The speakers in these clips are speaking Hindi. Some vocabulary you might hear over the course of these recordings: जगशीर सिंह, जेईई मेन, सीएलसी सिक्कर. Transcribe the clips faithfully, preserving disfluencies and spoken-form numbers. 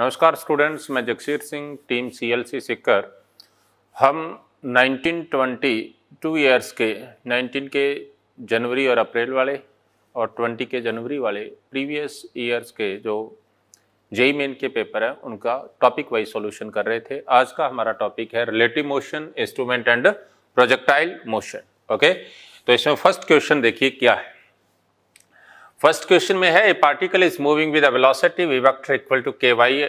नमस्कार स्टूडेंट्स, मैं जगशीर सिंह, टीम सीएलसी सिक्कर। हम नाइनटीन ट्वेंटी टू ईयर्स के नाइनटीन के जनवरी और अप्रैल वाले और ट्वेंटी के जनवरी वाले प्रीवियस ईयर्स के जो जेईई मेन के पेपर हैं उनका टॉपिक वाइज सॉल्यूशन कर रहे थे। आज का हमारा टॉपिक है relative motion, instrument and projectile motion. Okay, तो इसमें फर्स्ट क्वेश्चन देखिए क्या है। फर्स्ट क्वेश्चन में है a particle is moving with a velocity V vector equal to K Y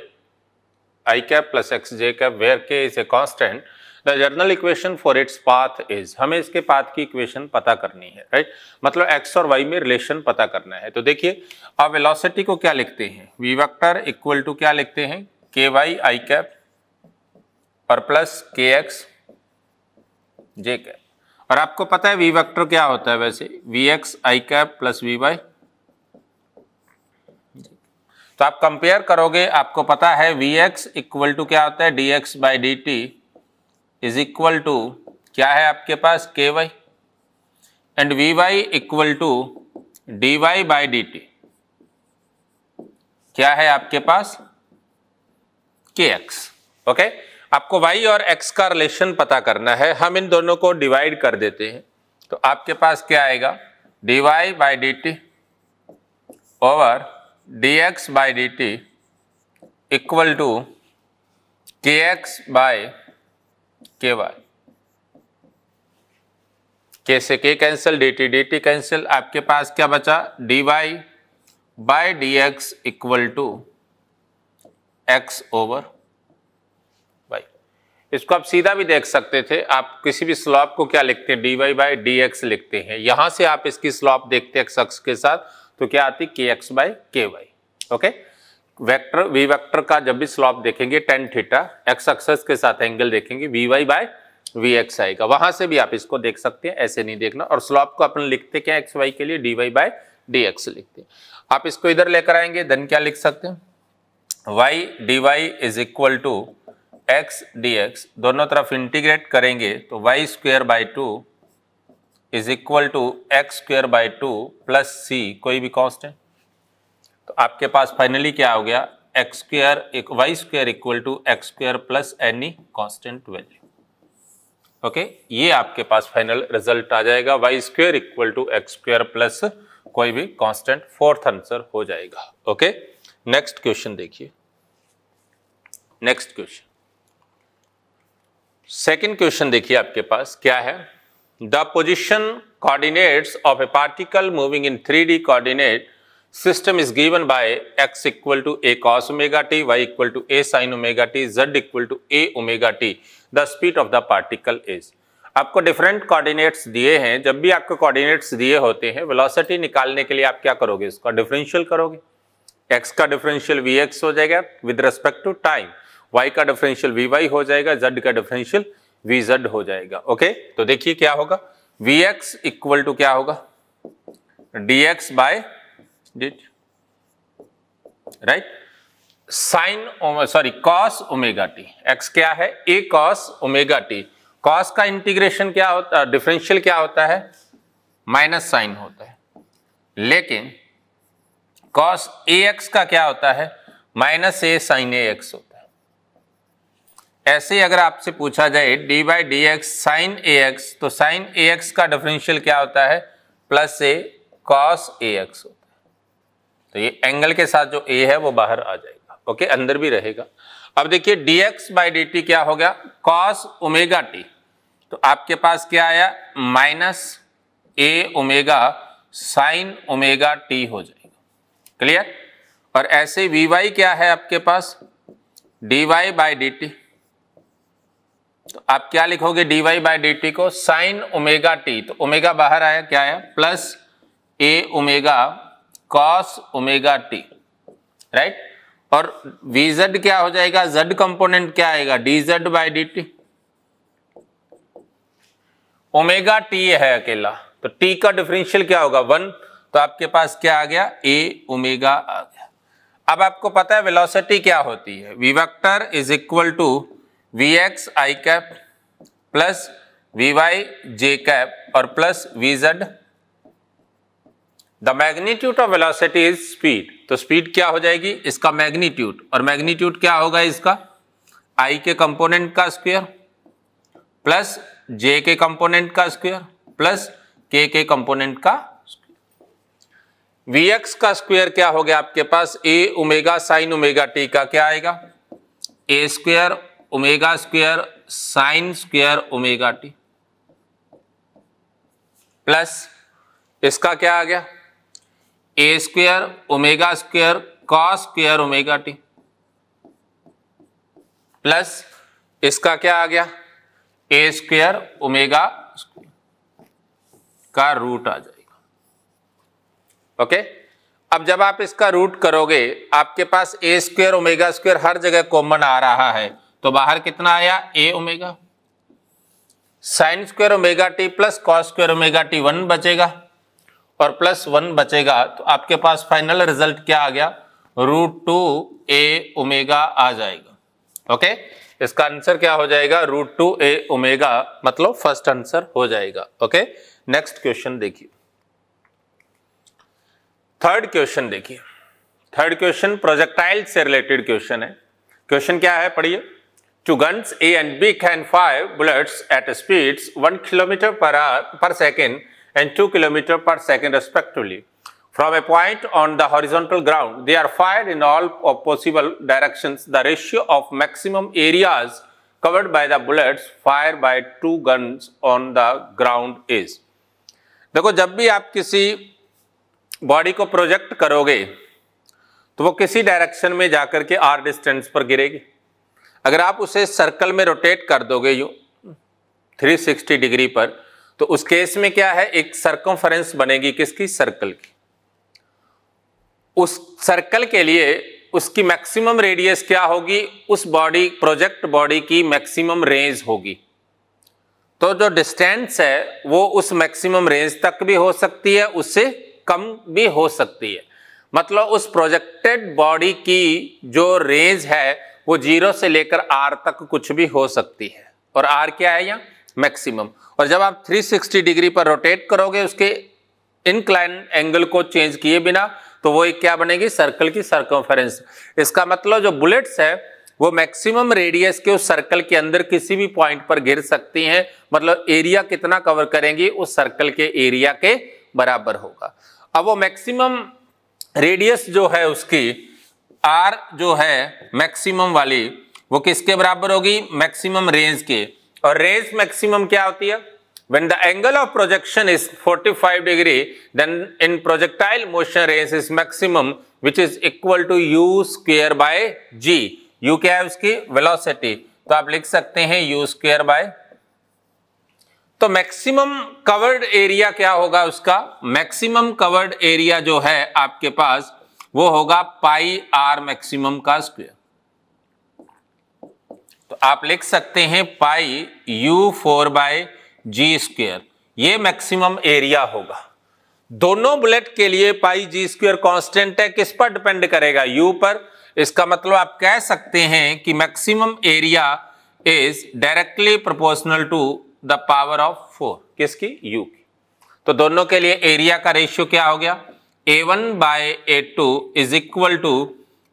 I cap plus X J cap where K is a constant. The general equation for its path is, हमें इसके पाथ की इक्वेशन पता करनी है, राइट right? मतलब एक्स और वाई में रिलेशन पता करना है। तो देखिए आप वेलोसिटी को क्या लिखते हैं, वी वेक्टर इक्वल टू क्या लिखते हैं, के वाई आई कैप और plus K X J cap. और आपको पता है वी वेक्टर क्या होता है, वैसे V X I cap plus we Y. तो आप कंपेयर करोगे, आपको पता है Vx इक्वल टू क्या होता है, dx by D T is equal to क्या है आपके पास, ky and Vy equal to dy by D T क्या है आपके पास, kx। Okay okay? आपको y और x का रिलेशन पता करना है, हम इन दोनों को डिवाइड कर देते हैं। तो आपके पास क्या आएगा, dy by D T over dx by D T equal to K X by K Y. के से K cancel, D T D T cancel, आपके पास क्या बचा, dy by D X equal to X over Y. इसको आप सीधा भी देख सकते थे, आप किसी भी स्लॉप को क्या लिखते हैं, dy बाय डी एक्स लिखते हैं। यहां से आप इसकी स्लॉप देखते हैं x अक्ष के साथ, तो क्या आती है K X by K Y. Okay, vector V vector का जब भी स्लॉप देखेंगे टेन थीटा, एक्स एक्सेस के साथ एंगल देखेंगे V Y by V X आएगा। वहां से भी आप इसको देख सकते हैं, ऐसे नहीं देखना। और स्लॉप को अपन लिखते क्या, एक्स वाई के लिए D Y by D X लिखते हैं। आप इसको इधर लेकर आएंगे, देन क्या लिख सकते हैं, Y D Y is equal to X D X. दोनों तरफ इंटीग्रेट करेंगे तो Y square by two is equal to X square by two plus C कोई भी कांस्टेंट। तो आपके पास फाइनली क्या हो गया, X square Y square equal to X square plus any constant value. Okay, ये आपके पास फाइनल रिजल्ट आ जाएगा, Y square equal to X square plus कोई भी कांस्टेंट, फोर्थ आंसर हो जाएगा। ओके, नेक्स्ट क्वेश्चन देखिए। नेक्स्ट क्वेश्चन सेकेंड क्वेश्चन देखिए आपके पास क्या है, The position coordinates of a particle moving in three D coordinate system is given by x equal to a cos omega t, y equal to a sin omega t, z equal to a omega t. The speed of the particle is. आपको different coordinates दिए हैं, जब भी आपको coordinates दिए होते हैं velocity निकालने के लिए आप क्या करोगे, इसका differential करोगे। x का differential vx हो जाएगा with respect to time, y का differential vy हो जाएगा, z का differential vz हो जाएगा। ओके, तो देखिए क्या होगा, vx इक्वल टू क्या होगा, dx by dt, right, sine sorry cos omega T. x क्या है, a cos omega T. Cos का इंटीग्रेशन क्या होता है, डिफरेंशियल क्या होता है, माइनस साइन होता है, लेकिन कॉस ax का क्या होता है, माइनस a साइन ax होता है। ऐसे अगर आपसे पूछा जाए D by D X sine A x, तो साइन ए एक्स का डिफरेंशियल क्या होता है, plus A cos A X होता है। तो ये एंगल के साथ जो ए है वो बाहर आ जाएगा, ओके, अंदर भी रहेगा। अब देखिए D X by D T क्या हो गया, कॉस ओमेगा टी। तो आपके पास क्या आया, minus A omega sine omega T हो जाएगा, क्लियर। और ऐसे वी वाई क्या है आपके पास, D Y by D T. तो आप क्या लिखोगे, dy Y by D T को साइन ओमेगा टी, तो ओमेगा बाहर आया, क्या आया, plus a omega cos omega T, right. और vz क्या हो जाएगा, z कंपोनेंट क्या आएगा, dz by D T. Omega t है अकेला, तो t का डिफरेंशियल क्या होगा, वन। तो आपके पास क्या आ गया, a ओमेगा आ गया। अब आपको पता है वेलोसिटी क्या होती है, v vector is equal to vx i cap plus vy j cap और plus vz the magnitude of velocity is speed, तो स्पीड क्या हो जाएगी इसका मैग्नीट्यूड, और मैग्नीट्यूड क्या होगा इसका आई के कंपोनेंट का स्क्वायर प्लस जे के कंपोनेंट का स्क्वायर प्लस के के कंपोनेंट का स्क्वायर। वी एक्स का स्क्वायर क्या हो गया आपके पास ए ओमेगा साइन ओमेगा टी का क्या आएगा ए square omega square sine square omega T plus इसका क्या आ गया ए square omega square cos square omega T plus इसका क्या आ गया ए स्क्वायर ओमेगा का रूट आ जाएगा। ओके, अब जब आप इसका रूट करोगे आपके पास ए स्क्वायर ओमेगा स्क्वायर हर जगह कॉमन आ रहा है, तो बाहर कितना आया ए omega sine square omega T plus cos square omega t one बचेगा और प्लस वन बचेगा, तो आपके पास फाइनल रिजल्ट क्या आ गया रूट टू ए ओमेगा आ जाएगा। ओके, इसका आंसर क्या हो जाएगा रूट टू ए ओमेगा, मतलब फर्स्ट आंसर हो जाएगा। ओके, नेक्स्ट क्वेश्चन देखिए, थर्ड क्वेश्चन देखिए। थर्ड क्वेश्चन प्रोजेक्टाइल से रिलेटेड क्वेश्चन है। क्वेश्चन क्या है पढ़िए, two guns A and B can fire bullets at speeds one kilometer per hour per second and two kilometer per second respectively from a point on the horizontal ground. They are fired in all of possible directions. The ratio of maximum areas covered by the bullets fired by two guns on the ground is. देखो जब भी आप किसी बॉडी को प्रोजेक्ट करोगे तो वो किसी डायरेक्शन में जाकर के आर डिस्टेंस पर गिरेगी। अगर आप उसे सर्कल में रोटेट कर दोगे यूँ तीन सौ साठ डिग्री पर, तो उस केस में क्या है एक सर्कमफरेंस बनेगी किसकी सर्कल की। उस सर्कल के लिए उसकी मैक्सिमम रेडियस क्या होगी, उस बॉडी प्रोजेक्ट बॉडी की मैक्सिमम रेंज होगी। तो जो डिस्टेंस है वो उस मैक्सिमम रेंज तक भी हो सकती है, उससे कम भी हो सकती है। मतलब उस प्रोजेक्टेड बॉडी की जो रेंज है वो जीरो से लेकर आर तक कुछ भी हो सकती है, और आर क्या है यहाँ मैक्सिमम। और जब आप तीन सौ साठ डिग्री पर रोटेट करोगे उसके इनक्लाइन एंगल को चेंज किए बिना, तो वो एक क्या बनेगी सर्कल की सर्कमफेरेंस। इसका मतलब जो बुलेट्स है वो मैक्सिमम रेडियस के उस सर्कल के अंदर किसी भी पॉइंट पर गिर सकती हैं, मतलब एरिया कितना कवर करेंगी उस सर्कल के एरिया के बराबर होगा। अब वो मैक्सिमम रेडियस जो है उसकी आर जो है मैक्सिमम वाली वो किसके बराबर होगी मैक्सिमम रेंज के, और रेंज मैक्सिमम क्या होती है when the angle of projection is पैंतालीस degree then in projectile motion range is maximum which is equal to u square by g. U क्या है उसकी वेलोसिटी, तो आप लिख सकते हैं यू स्क्वायर बाय, तो मैक्सिमम कवर्ड एरिया क्या होगा उसका मैक्सिमम कवर्ड एरिया जो है आपके पास वो होगा पाई आर मैक्सिमम का स्क्वायर। तो आप लिख सकते हैं pi u four by g square, ये मैक्सिमम एरिया होगा। दोनों बुलेट के लिए पाई जी स्क्वेयर कांस्टेंट है, किस पर डिपेंड करेगा यू पर। इसका मतलब आप कह सकते हैं कि maximum area is directly proportional to the power of four, किसकी यू की। तो दोनों के लिए एरिया का रेशियो क्या हो गया a one by a two is equal to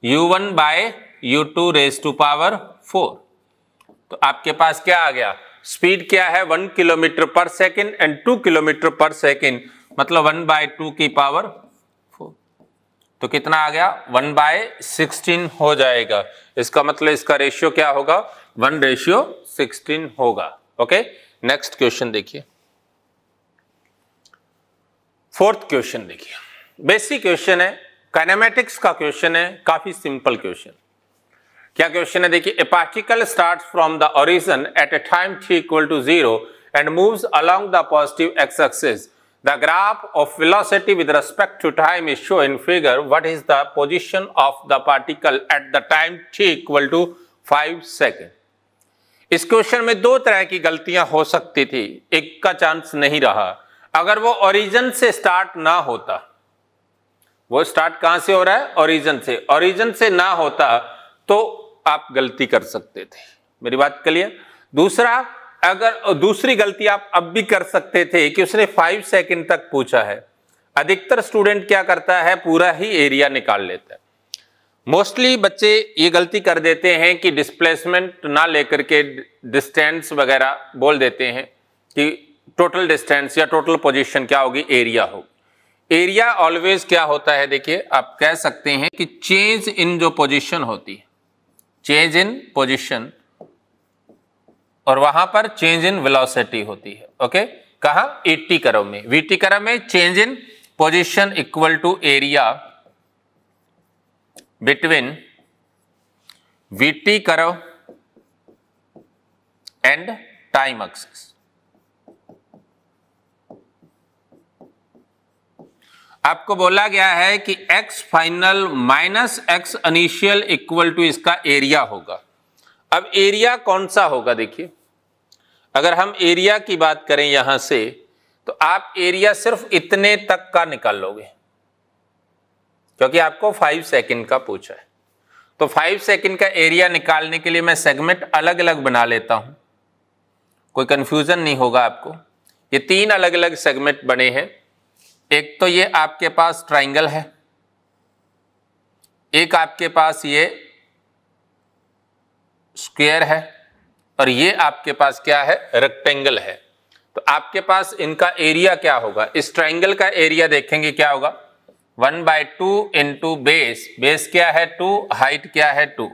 u one by u two raise to power four. तो आपके पास क्या आ गया स्पीड क्या है one kilometer per second and two kilometre per second, मतलब वन बाय टू की पावर फोर, तो कितना आ गया वन बाय सिक्सटीन हो जाएगा। इसका मतलब इसका रेशियो क्या होगा वन रेशियो सिक्सटीन होगा। ओके, नेक्स्ट क्वेश्चन देखिए, फोर्थ क्वेश्चन देखिए। बेसिक क्वेश्चन है, काइनेमेटिक्स का क्वेश्चन है, काफी सिंपल क्वेश्चन। क्या क्वेश्चन है देखिए, a particle starts from the origin at a time T equal to zero and moves along the positive x axis. The graph of velocity with respect to time is show in figure. What is the position of the particle at the time T equal to five second. इस क्वेश्चन में दो तरह की गलतियां हो सकती थी, एक का चांस नहीं रहा। अगर वो ओरिजिन से स्टार्ट ना होता, वो स्टार्ट कहां से हो रहा है ओरिजिन से, ओरिजिन से ना होता तो आप गलती कर सकते थे। मेरी बात क्लियर। दूसरा अगर दूसरी गलती आप अब भी कर सकते थे कि उसने फाइव सेकंड तक पूछा है, अधिकतर स्टूडेंट क्या करता है, पूरा ही एरिया निकाल लेता है। मोस्टली बच्चे ये गलती कर देते हैं कि डिस्प्लेसमेंट ना लेकर के डिस्टेंस वगैरह बोल देते हैं कि टोटल डिस्टेंस या टोटल पोजीशन क्या होगी, एरिया होगी। एरिया ऑलवेज क्या होता है, देखिए आप कह सकते हैं कि चेंज इन जो पोजीशन होती है, चेंज इन पोजीशन, और वहां पर चेंज इन वेलोसिटी होती है। ओके, कहा एटी कर्व में, वीटी कर्व में change in position equal to area between VT curve and time axis. आपको बोला गया है कि x final minus x initial equal to इसका एरिया होगा। अब एरिया कौन सा होगा, देखिए अगर हम एरिया की बात करें यहां से, तो आप एरिया सिर्फ इतने तक का निकाल लोगे क्योंकि आपको फाइव सेकंड का पूछा है। तो फाइव सेकंड का एरिया निकालने के लिए मैं सेगमेंट अलग अलग बना लेता हूं, कोई कंफ्यूजन नहीं होगा आपको। ये तीन अलग अलग सेगमेंट बने हैं। एक तो ये आपके पास ट्राइंगल है, एक आपके पास ये स्क्वायर है, और ये आपके पास क्या है, रेक्टेंगल है। तो आपके पास इनका एरिया क्या होगा, इस ट्राइंगल का एरिया देखेंगे क्या होगा, one by two into base, base क्या है टू, हाइट क्या है टू,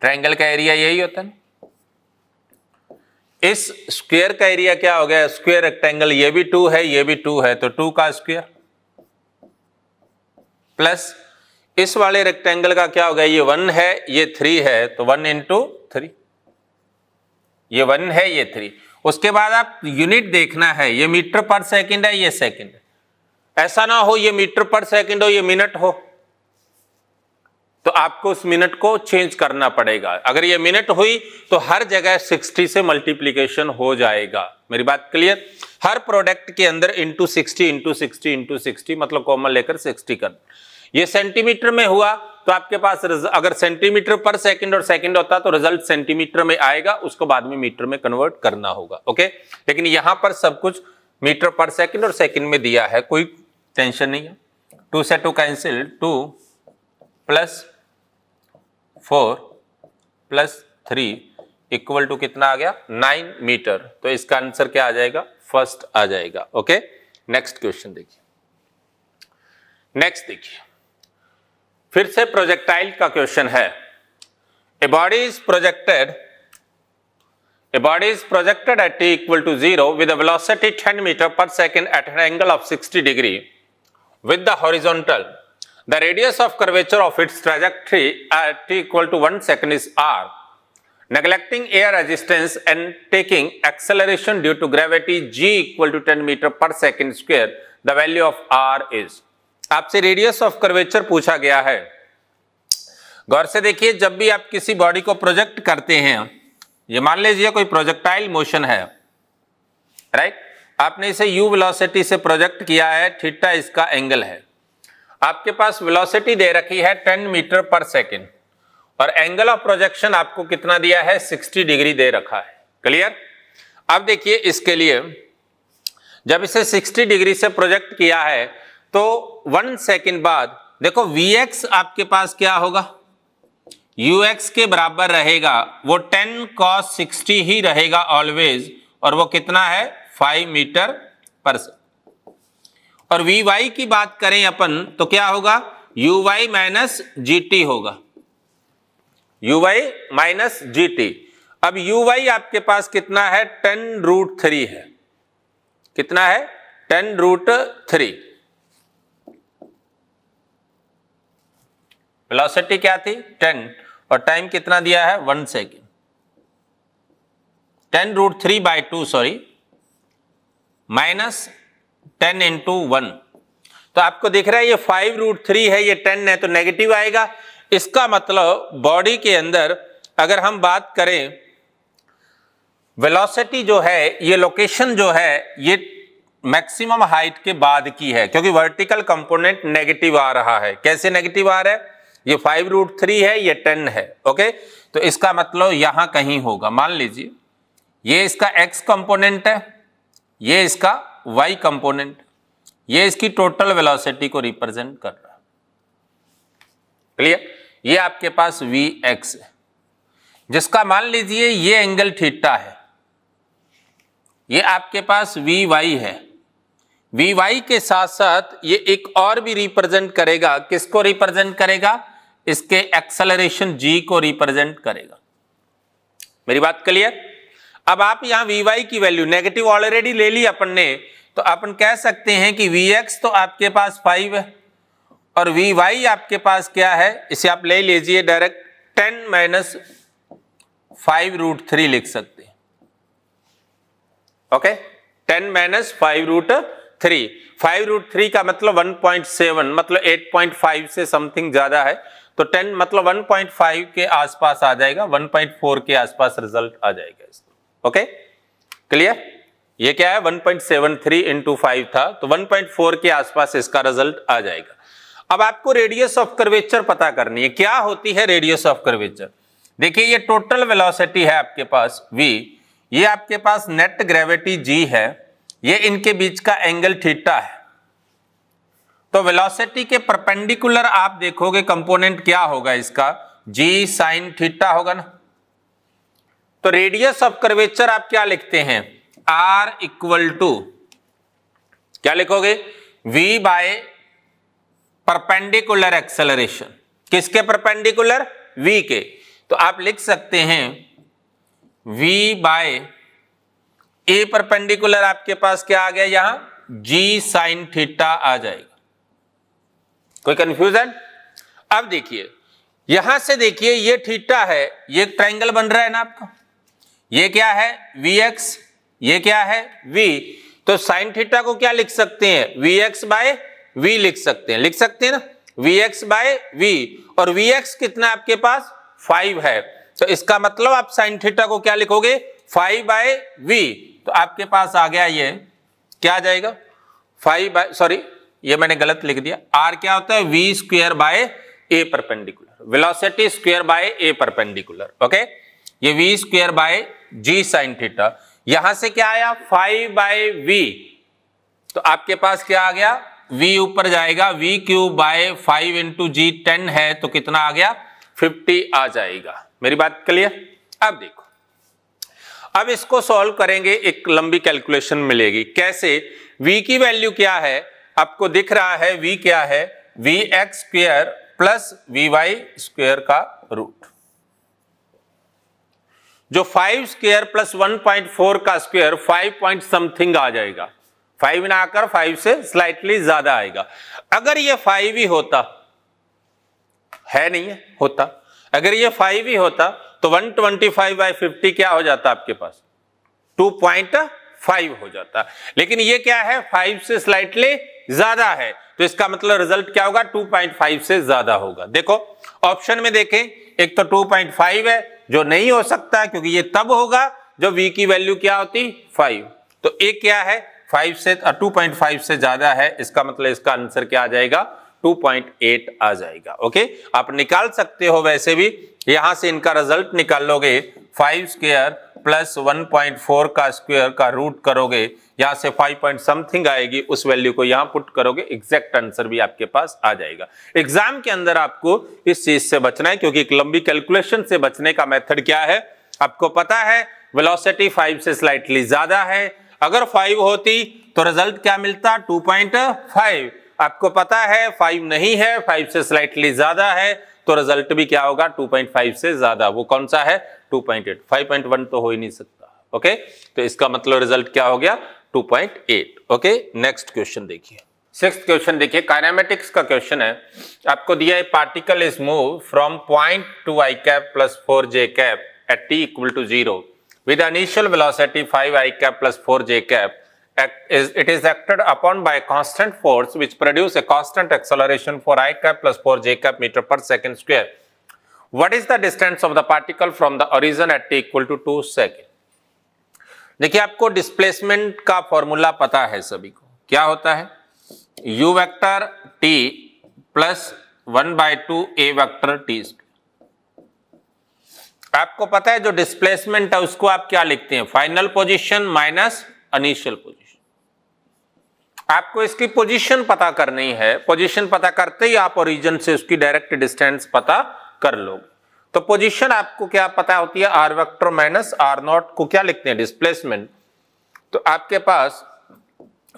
ट्राइंगल का एरिया यही होता है ना। इस स्क्वायर का एरिया क्या हो गया, स्क्वायर रेक्टेंगल, ये भी टू है ये भी टू है, तो टू का स्क्वायर प्लस इस वाले रेक्टेंगल का क्या हो गया, ये वन है ये थ्री है, तो वन इंटू थ्री, ये वन है ये थ्री। उसके बाद आप यूनिट देखना है, ये मीटर पर सेकंड है ये सेकंड है, ऐसा ना हो ये मीटर पर सेकंड हो ये मिनट हो, तो आपको उस मिनट को चेंज करना पड़ेगा। अगर ये मिनट हुई तो हर जगह साठ से मल्टीप्लीकेशन हो जाएगा। मेरी बात क्लियर, हर प्रोडक्ट के अंदर into sixty into sixty into sixty, मतलब कॉमन लेकर सिक्सटी कर। ये सेंटीमीटर में हुआ तो आपके पास अगर सेंटीमीटर पर सेकंड और सेकंड होता तो रिजल्ट सेंटीमीटर में आएगा, उसको बाद में मीटर में कन्वर्ट करना होगा। ओके, लेकिन यहां पर सब कुछ मीटर पर सेकंड और सेकंड में दिया है, कोई टेंशन नहीं है। टू से two cancel, two plus four plus three equal to कितना आ गया, नाइन मीटर। तो इसका आंसर क्या आ जाएगा, फर्स्ट आ जाएगा। ओके, नेक्स्ट क्वेश्चन देखिए, नेक्स्ट देखिए फिर से प्रोजेक्टाइल का क्वेश्चन है। A body is projected a body is projected at T equal to zero with velocity ten meter per second at an angle of sixty degree with the horizontal, the radius of curvature of its trajectory at T equal to one second is are, neglecting air resistance and taking acceleration due to gravity g equal to ten meter per second square, the value of are is. आपसे रेडियस ऑफ कर्वेचर पूछा गया है। गौर से देखिए, जब भी आप किसी बॉडी को प्रोजेक्ट करते हैं, ये मान लीजिए कोई प्रोजेक्टाइल मोशन है, राइट, आपने इसे यू वेलोसिटी से प्रोजेक्ट किया है, थीटा इसका एंगल है, आपके पास वेलोसिटी दे रखी है टेन मीटर पर सेकेंड और एंगल ऑफ प्रोजेक्शन आपको कितना दिया है, सिक्सटी डिग्री दे रखा है। क्लियर। अब देखिए इसके लिए जब इसे सिक्सटी डिग्री से प्रोजेक्ट किया है तो वन सेकेंड बाद देखो Vx आपके पास क्या होगा, Ux के बराबर रहेगा, वो टेन cos सिक्सटी ही रहेगा ऑलवेज, और वो कितना है फाइव मीटर पर सेकंड। और Vy की बात करें अपन तो क्या होगा, Uy माइनस Gt होगा, Uy माइनस Gt। अब Uy आपके पास कितना है, टेन रूट थ्री है, कितना है टेन रूट थ्री। वेलोसिटी क्या थी टेन और टाइम कितना दिया है one second, ten root three by two sorry minus ten into one. तो आपको दिख रहा है ये फाइव रूट थ्री है ये टेन है तो नेगेटिव आएगा। इसका मतलब बॉडी के अंदर अगर हम बात करें वेलोसिटी जो है, ये लोकेशन जो है ये मैक्सिमम हाइट के बाद की है क्योंकि वर्टिकल कंपोनेंट नेगेटिव आ रहा है। कैसे नेगेटिव आ रहा है, ये फाइव रूट थ्री है ये टेन है। ओके, तो इसका मतलब यहां कहीं होगा, मान लीजिए ये इसका एक्स कंपोनेंट है, ये इसका वाई कंपोनेंट, ये इसकी टोटल वेलोसिटी को रिप्रेजेंट कर रहा है। क्लियर। ये आपके पास वी एक्स है, जिसका मान लीजिए ये एंगल थीटा है। ये आपके पास वी वाई है। वी वाई के साथ साथ ये एक और भी रिप्रेजेंट करेगा। किसको रिप्रेजेंट करेगा? इसके एक्सेलरेशन जी को रिप्रेजेंट करेगा। मेरी बात क्लियर। अब आप यहां वी वाई की वैल्यू नेगेटिव ऑलरेडी ले ली अपन ने, तो अपन कह सकते हैं कि वी एक्स तो आपके पास फाइव है और वी वाई आपके पास क्या है, इसे आप ले लीजिए direct ten minus five root three लिख सकते हैं। Okay, ten minus five root three, five root three का मतलब वन पॉइंट सेवन, मतलब एट पॉइंट फाइव से समथिंग ज्यादा है, तो टेन मतलब वन पॉइंट फाइव के आसपास आ जाएगा, वन पॉइंट फोर के आसपास रिजल्ट आ जाएगा इसका। Okay clear. ये क्या है, one point seven three into five था, तो वन पॉइंट फोर के आसपास इसका रिजल्ट आ जाएगा। अब आपको रेडियस ऑफ कर्वेचर पता करनी है। क्या होती है रेडियस ऑफ कर्वेचर? देखिए ये टोटल वेलोसिटी है आपके पास v, ये आपके पास नेट ग्रेविटी g है, ये इनके बीच का एंगल थीटा है। तो वेलोसिटी के परपेंडिकुलर आप देखोगे कंपोनेंट क्या होगा इसका, g साइन थीटा होगा ना। तो रेडियस ऑफ कर्वेचर आप क्या लिखते हैं, r इक्वल टू क्या लिखोगे, v बाय परपेंडिकुलर एक्सेलरेशन। किसके परपेंडिकुलर? v के। तो आप लिख सकते हैं v बाय a परपेंडिकुलर आपके पास क्या आ गया, यहां g साइन थीटा आ जाएगा। कोई कंफ्यूजन? अब देखिए यहां से देखिए ये थीटा है, ये ट्रायंगल बन रहा है ना आपका, ये क्या है vx, ये क्या है v, तो साइन थीटा को क्या लिख सकते हैं, vx बाय v लिख सकते हैं। लिख सकते हैं ना, vx बाय v, और vx कितना आपके पास फाइव है, तो इसका मतलब आप साइन थीटा को क्या लिखोगे, फाइव बाय वी। तो आपके पास आ गया ये क्या आ जाएगा, फाइव बाय, सॉरी ये मैंने गलत लिख दिया, आर क्या होता है, v square by a perpendicular, velocity square by a perpendicular. Okay, ये v square by g sine theta, यहां से क्या आया, फाइव बाय वी। तो आपके पास क्या आ गया, वी ऊपर जाएगा, v q by five into g ten है, तो कितना आ गया, फिफ्टी आ जाएगा। मेरी बात क्लियर। अब देखो, अब इसको सॉल्व करेंगे, एक लंबी कैलकुलेशन मिलेगी। कैसे, v की वैल्यू क्या है आपको दिख रहा है, v क्या है, v x square plus we y square का रूट, जो five square plus one point four का स्क्वेयर फाइव पॉइंट समथिंग आ जाएगा, फाइव ना आकर फाइव से स्लाइटली ज्यादा आएगा। अगर ये फाइव ही होता है, नहीं है होता, अगर ये फाइव ही होता तो one twenty five by fifty क्या हो जाता आपके पास, टू पॉइंट फाइव हो जाता, लेकिन ये क्या है, फाइव से स्लाइटली ज्यादा है, तो इसका मतलब रिजल्ट क्या होगा, टू पॉइंट फाइव से ज्यादा होगा। देखो ऑप्शन में देखें, एक तो टू पॉइंट फाइव है जो नहीं हो सकता, क्योंकि ये तब होगा जब v की वैल्यू क्या होती, फाइव, तो एक क्या है, फाइव से टू पॉइंट फाइव से ज्यादा है, इसका मतलब इसका आंसर क्या आ जाएगा, टू पॉइंट एट आ जाएगा। ओके, आप निकाल सकते हो, वैसे भी यहां से इनका रिजल्ट निकाल लोगे, five square plus one point four का स्क्वायर का रूट करोगे, यहां से फाइव पॉइंट समथिंग आएगी, उस वैल्यू को यहां पुट करोगे, एग्जैक्ट आंसर भी आपके पास आ जाएगा। एग्जाम के अंदर आपको इस चीज से बचना है, क्योंकि एक लंबी कैलकुलेशन से बचने का मेथड क्या है, आपको पता है वेलोसिटी फाइव से स्लाइटली ज्यादा है, अगर फाइव होती तो रिजल्ट क्या मिलता, टू पॉइंट फाइव, आपको पता है फाइव नहीं है, फाइव से स्लाइटली ज्यादा है, तो रिजल्ट भी क्या होगा, टू पॉइंट फाइव से ज्यादा, वो कौन सा है, two point eight, five point one तो हो ही नहीं सकता। ओके, तो इसका मतलब रिजल्ट क्या हो गया, two point eight. Okay, next question देखिए, सिक्स्थ क्वेश्चन देखिए, काइनेमेटिक्स का क्वेश्चन है। आपको दिया है particle is move from point two i cap plus four J cap at T equal to zero with initial velocity five i cap plus four J cap. Act is, it is acted upon by a constant force which produce a constant acceleration for i cap plus four j cap meter per second square. What is the distance of the particle from the origin at t equal to two second? देखिए आपको डिस्प्लेसमेंट का फॉर्मूला पता है सभी को, क्या होता है, u vector t plus one by two a vector t. आपको पता है जो डिस्प्लेसमेंट है उसको आप क्या लिखते हैं, final position minus initial position. आपको इसकी पोजीशन पता करनी है। पोजीशन पता करते ही आप ओरिजिन से उसकी डायरेक्ट डिस्टेंस पता कर लो। तो पोजीशन आपको क्या पता होती है, are vector minus are not को क्या लिखते हैं, डिस्प्लेसमेंट। तो आपके पास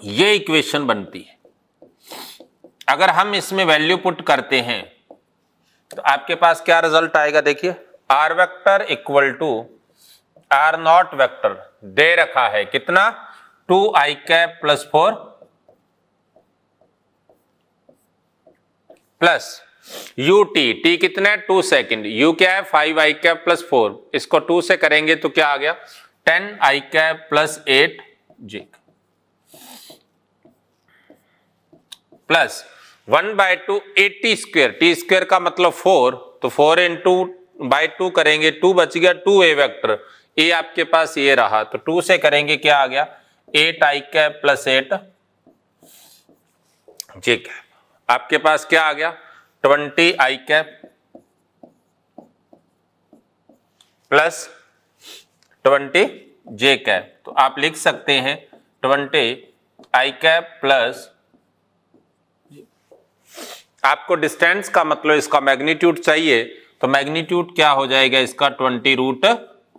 ये इक्वेशन बनती है। अगर हम इसमें वैल्यू पुट करते हैं तो आपके पास क्या रिजल्ट आएगा, देखिए are vector equal to are not vector दे रखा है कितना, two i cap plus four plus u t, t कितना है टू सेकेंड, यू क्या है five i cap plus four, इसको टू से करेंगे तो क्या आ गया ten i cap plus eight j plus one by two a t square, T square का मतलब फोर, तो फोर इंटू बाय टू करेंगे टू बच गया, टू ए वेक्टर ए आपके पास ये रहा, तो टू से करेंगे क्या आ गया एट आई cap plus eight j cap, आपके पास क्या आ गया twenty i cap plus twenty j cap. तो आप लिख सकते हैं ट्वेंटी आई कैप प्लस, आपको डिस्टेंस का मतलब इसका मैग्नीट्यूड चाहिए, तो मैग्नीट्यूड क्या हो जाएगा इसका ट्वेंटी रूट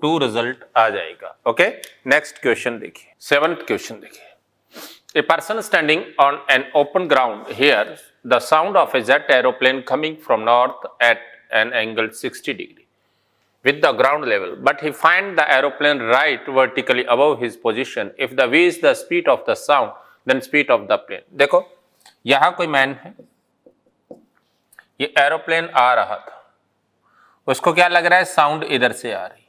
टू रिजल्ट आ जाएगा। ओके, नेक्स्ट क्वेश्चन देखिए, सेवंथ क्वेश्चन देखिए। A person standing on an open ground hear the sound of a jet aeroplane coming from north at an angle sixty degree with the ground level, but he find the aeroplane right vertically above his position, if the we is the speed of the sound then speed of the plane. देखो यहाँ कोई मैन है, ये एरोप्लेन आ रहा था, उसको क्या लग रहा है साउंड इधर से आ रही,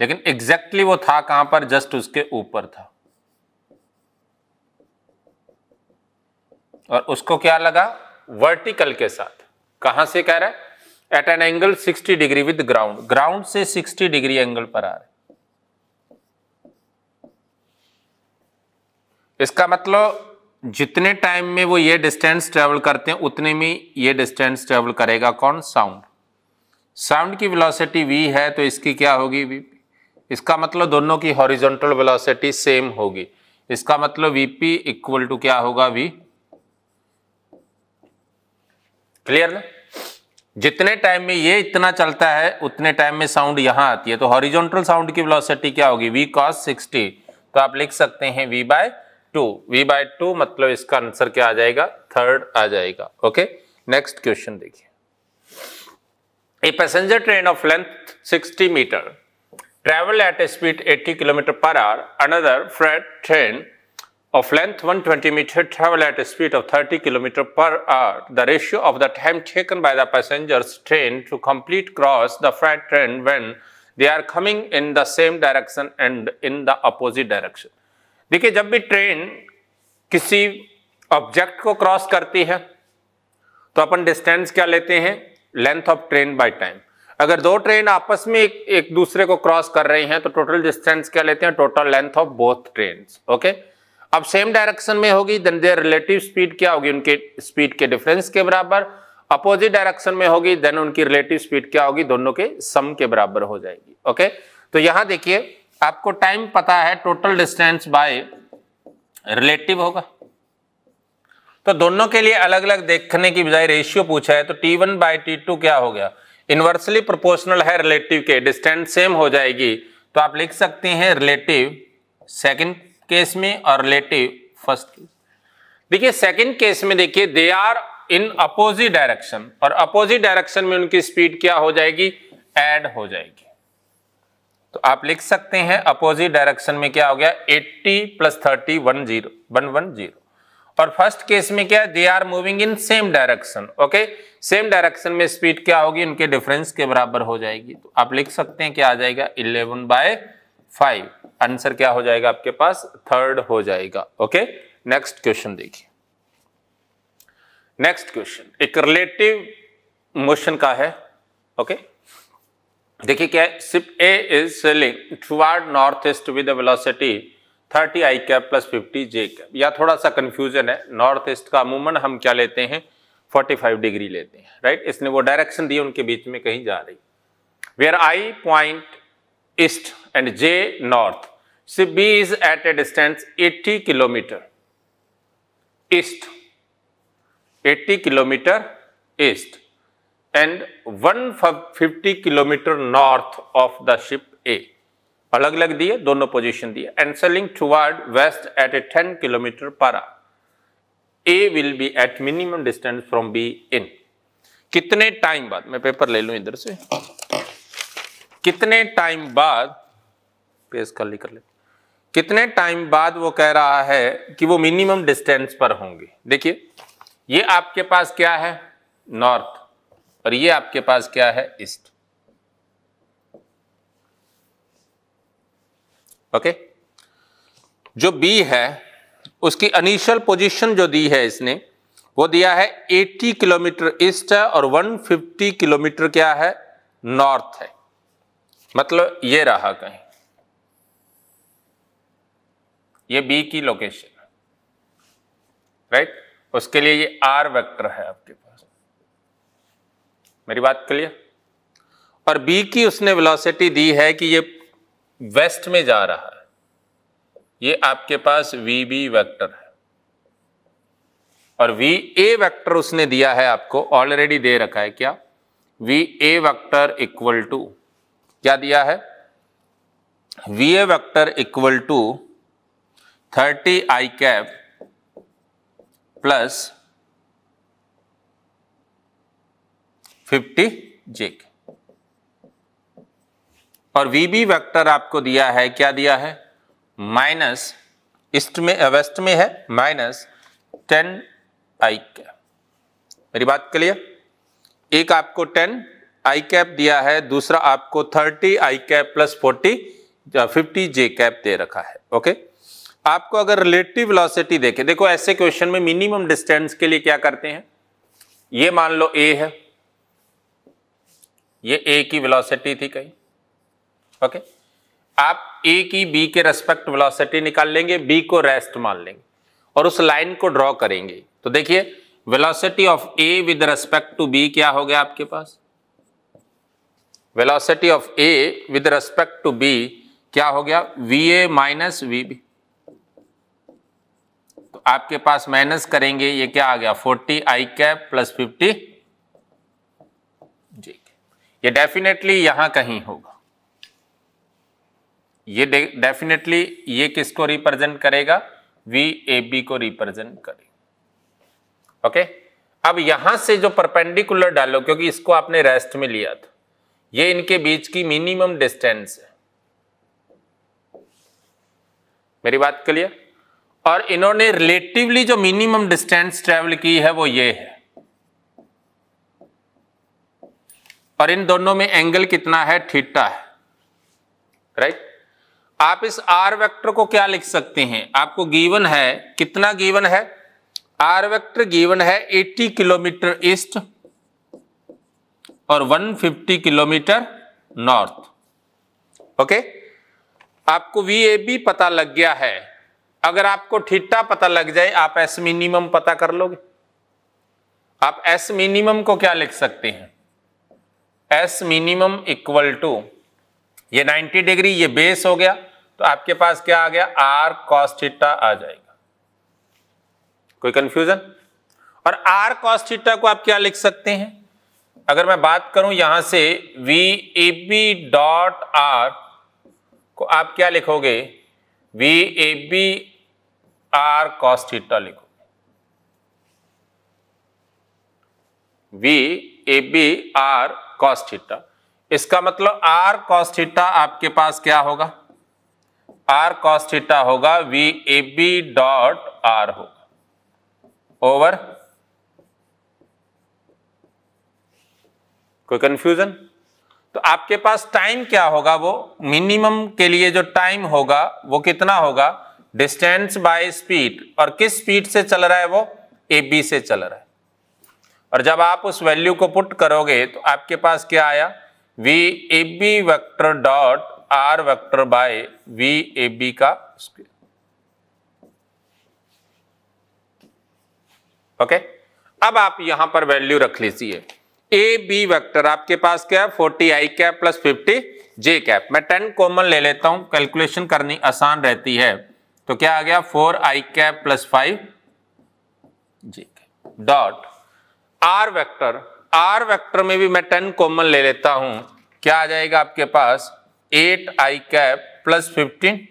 लेकिन एग्जैक्टली वो था कहां पर, जस्ट उसके ऊपर था, और उसको क्या लगा वर्टिकल के साथ, कहां से कह रहा है at an angle sixty degree with ground, ground से सिक्सटी डिग्री एंगल पर आ रहा है। इसका मतलब जितने टाइम में वो ये डिस्टेंस ट्रेवल करते हैं उतने में ये डिस्टेंस ट्रेवल करेगा कौन, साउंड। साउंड की वेलोसिटी v है तो इसकी क्या होगी v, इसका मतलब दोनों की हॉरिजॉन्टल वेलोसिटी सेम होगी, इसका मतलब vp इक्वल टू क्या होगा v। क्लियर ना, जितने टाइम में ये इतना चलता है उतने टाइम में साउंड यहां आती है, तो हॉरिजॉन्टल साउंड की वेलोसिटी क्या होगी v cos सिक्सटी, तो आप लिख सकते हैं v by two, v by two मतलब इसका आंसर क्या आ जाएगा, थर्ड आ जाएगा। ओके, नेक्स्ट क्वेश्चन देखिए। A passenger train of length sixty meter travel at a speed eighty kilometer per hour. Another freight train of length one hundred twenty meter travel at a speed of thirty kilometer per hour. The ratio of the time taken by the passengers train to complete cross the freight train when they are coming in the same direction and in the opposite direction. देखिए जब भी ट्रेन किसी ऑब्जेक्ट को क्रॉस करती है तो अपन डिस्टेंस क्या लेते हैं, length of train by time. अगर दो ट्रेन आपस में एक, एक दूसरे को क्रॉस कर रही हैं तो टोटल डिस्टेंस क्या लेते हैं, total length of both trains. Okay, अब सेम डायरेक्शन में होगी देन देयर रिलेटिव स्पीड क्या होगी, उनके स्पीड के डिफरेंस के बराबर। अपोजिट डायरेक्शन में होगी देन उनकी रिलेटिव स्पीड क्या होगी, दोनों के सम के बराबर हो जाएगी। ओके, तो यहाँ देखिए आपको टाइम पता है, टोटल डिस्टेंस बाय रिलेटिव होगा, तो दोनों के लिए अलग अलग देखने की बजाय रेशियो पूछा है, तो T one by T two क्या हो गया, इन्वर्सली प्रोपोर्शनल है रिलेटिव के, डिस्टेंस सेम हो जाएगी, तो आप लिख सकते हैं रिलेटिव सेकंड केस में और रिलेटिव फर्स्ट केस। देखिए सेकंड केस में देखिए they are in opposite direction, और अपोजिट डायरेक्शन में उनकी स्पीड क्या हो जाएगी, एड हो जाएगी, तो आप लिख सकते हैं अपोजिट डायरेक्शन में क्या हो गया eighty plus thirty one zero one one zero, और फर्स्ट केस में क्या है they are moving in same direction. Okay, same direction में स्पीड क्या होगी, उनके डिफरेंस के बराबर हो जाएगी, तो आप लिख सकते हैं क्या आ जाएगा इलेवन बाय फाइव, आंसर क्या हो जाएगा आपके पास, थर्ड हो जाएगा। ओके, नेक्स्ट क्वेश्चन देखिए। नेक्स्ट क्वेश्चन एक रिलेटिव मोशन का है। ओके, देखिए क्या है, ship A is sailing toward north east with a velocity thirty I cap plus fifty J cap. या थोड़ा सा कंफ्यूजन है, नॉर्थ ईस्ट का अमूमन हम क्या लेते हैं पैंतालीस डिग्री लेते हैं, राइट, इसने वो डायरेक्शन दी उनके बीच में कहीं जा रही। Where I point east and J north, ship B is at a distance eighty kilometre east, eighty kilometers east and one hundred fifty kilometers north of the ship A. अलग अलग दिए, दोनों पोजीशन दिए and sailing toward west at a ten kilometers per hour. A will be at minimum distance from B in. कितने टाइम बाद, मैं पेपर ले लूं इधर से, कितने टाइम बाद, पेज खाली कर ले, कितने टाइम बाद वो कह रहा है कि वो मिनिमम डिस्टेंस पर होंगे। देखिए ये आपके पास क्या है नॉर्थ और ये आपके पास क्या है ईस्ट। ओके, जो बी है उसकी इनिशियल पोजीशन जो दी है इसने वो दिया है अस्सी किलोमीटर ईस्ट है और एक सौ पचास किलोमीटर क्या है नॉर्थ है, मतलब ये रहा कहीं, ये बी की लोकेशन है राइट, उसके लिए ये आर वेक्टर है आपके पास। मेरी बात क्लियर? और बी की उसने वेलोसिटी दी है कि ये वेस्ट में जा रहा है, ये आपके पास वी बी वेक्टर है और वी ए वेक्टर उसने दिया है आपको, ऑलरेडी दे रखा है क्या, V A vector equal to क्या दिया है, V A vector equal to thirty I cap plus fifty J cap, और वी बी वैक्टर आपको दिया है, क्या दिया है, माइनस ईस्ट में वेस्ट में है माइनस टेन आई कैप। मेरी बात क्लियर? एक आपको टेन आई कैप दिया है, दूसरा आपको thirty I cap plus forty fifty J cap दे रखा है। ओके, आपको अगर रिलेटिव वेलोसिटी देखे, देखो ऐसे क्वेश्चन में मिनिमम डिस्टेंस के लिए क्या करते हैं, ये मान लो ए है, ये ए की वेलोसिटी थी कहीं, ओके आप ए की बी के रेस्पेक्ट वेलोसिटी निकाल लेंगे, बी को रेस्ट मान लेंगे और उस लाइन को ड्रॉ करेंगे। तो देखिए velocity of A with respect to B क्या हो गया आपके पास, velocity of A with respect to B क्या हो गया, V A minus V B, आपके पास माइनस करेंगे, ये क्या आ गया forty I cap plus fifty J cap. ये डेफिनेटली यहां कहीं होगा, ये डेफिनेटली ये किसको रिप्रेजेंट करेगा, वी ए बी को रिप्रेजेंट करेगा। ओके, अब यहां से जो परपेंडिकुलर डालो, क्योंकि इसको आपने रेस्ट में लिया था, ये इनके बीच की मिनिमम डिस्टेंस है। मेरी बात क्लियर? और इन्होंने रिलेटिवली जो मिनिमम डिस्टेंस ट्रेवल की है वो ये है, और इन दोनों में एंगल कितना है, थीटा है राइट। आप इस आर वेक्टर को क्या लिख सकते हैं, आपको गिवन है, कितना गिवन है, आर वेक्टर गिवन है अस्सी किलोमीटर ईस्ट और एक सौ पचास किलोमीटर नॉर्थ। ओके, आपको वी ए बी पता लग गया है, अगर आपको थीटा पता लग जाए आप एस मिनिमम पता कर लोगे। आप एस मिनिमम को क्या लिख सकते हैं, एस मिनिमम इक्वल टू, ये नब्बे डिग्री ये बेस हो गया तो आपके पास क्या आ गया, आर कॉस थीटा आ जाएगा। कोई कंफ्यूजन? और आर कॉस थीटा को आप क्या लिख सकते हैं, अगर मैं बात करूं यहां से V A B dot R को आप क्या लिखोगे, V A B R cos theta लिखो, V A B R cos theta, इसका मतलब आर कॉस थीटा आपके पास क्या होगा, आर कॉस थीटा होगा V A B dot R होगा ओवर। कोई कंफ्यूजन? तो आपके पास टाइम क्या होगा, वो मिनिमम के लिए जो टाइम होगा वो कितना होगा, डिस्टेंस बाय स्पीड, और किस स्पीड से चल रहा है वो, ए बी से चल रहा है। और जब आप उस वैल्यू को पुट करोगे तो आपके पास क्या आया, V A B vector dot R vector by V A B का स्क्वायर। ओके, अब आप यहां पर वैल्यू रख लीजिए, ए बी वेक्टर आपके पास क्या है, forty I cap plus fifty J cap, मैं टेन कॉमन ले लेता हूं, कैलकुलेशन करनी आसान रहती है, तो क्या आ गया four I cap plus five G dot R vector, R vector में भी मैं टेन कॉमन ले लेता हूं, क्या आ जाएगा आपके पास eight I cap plus fifteen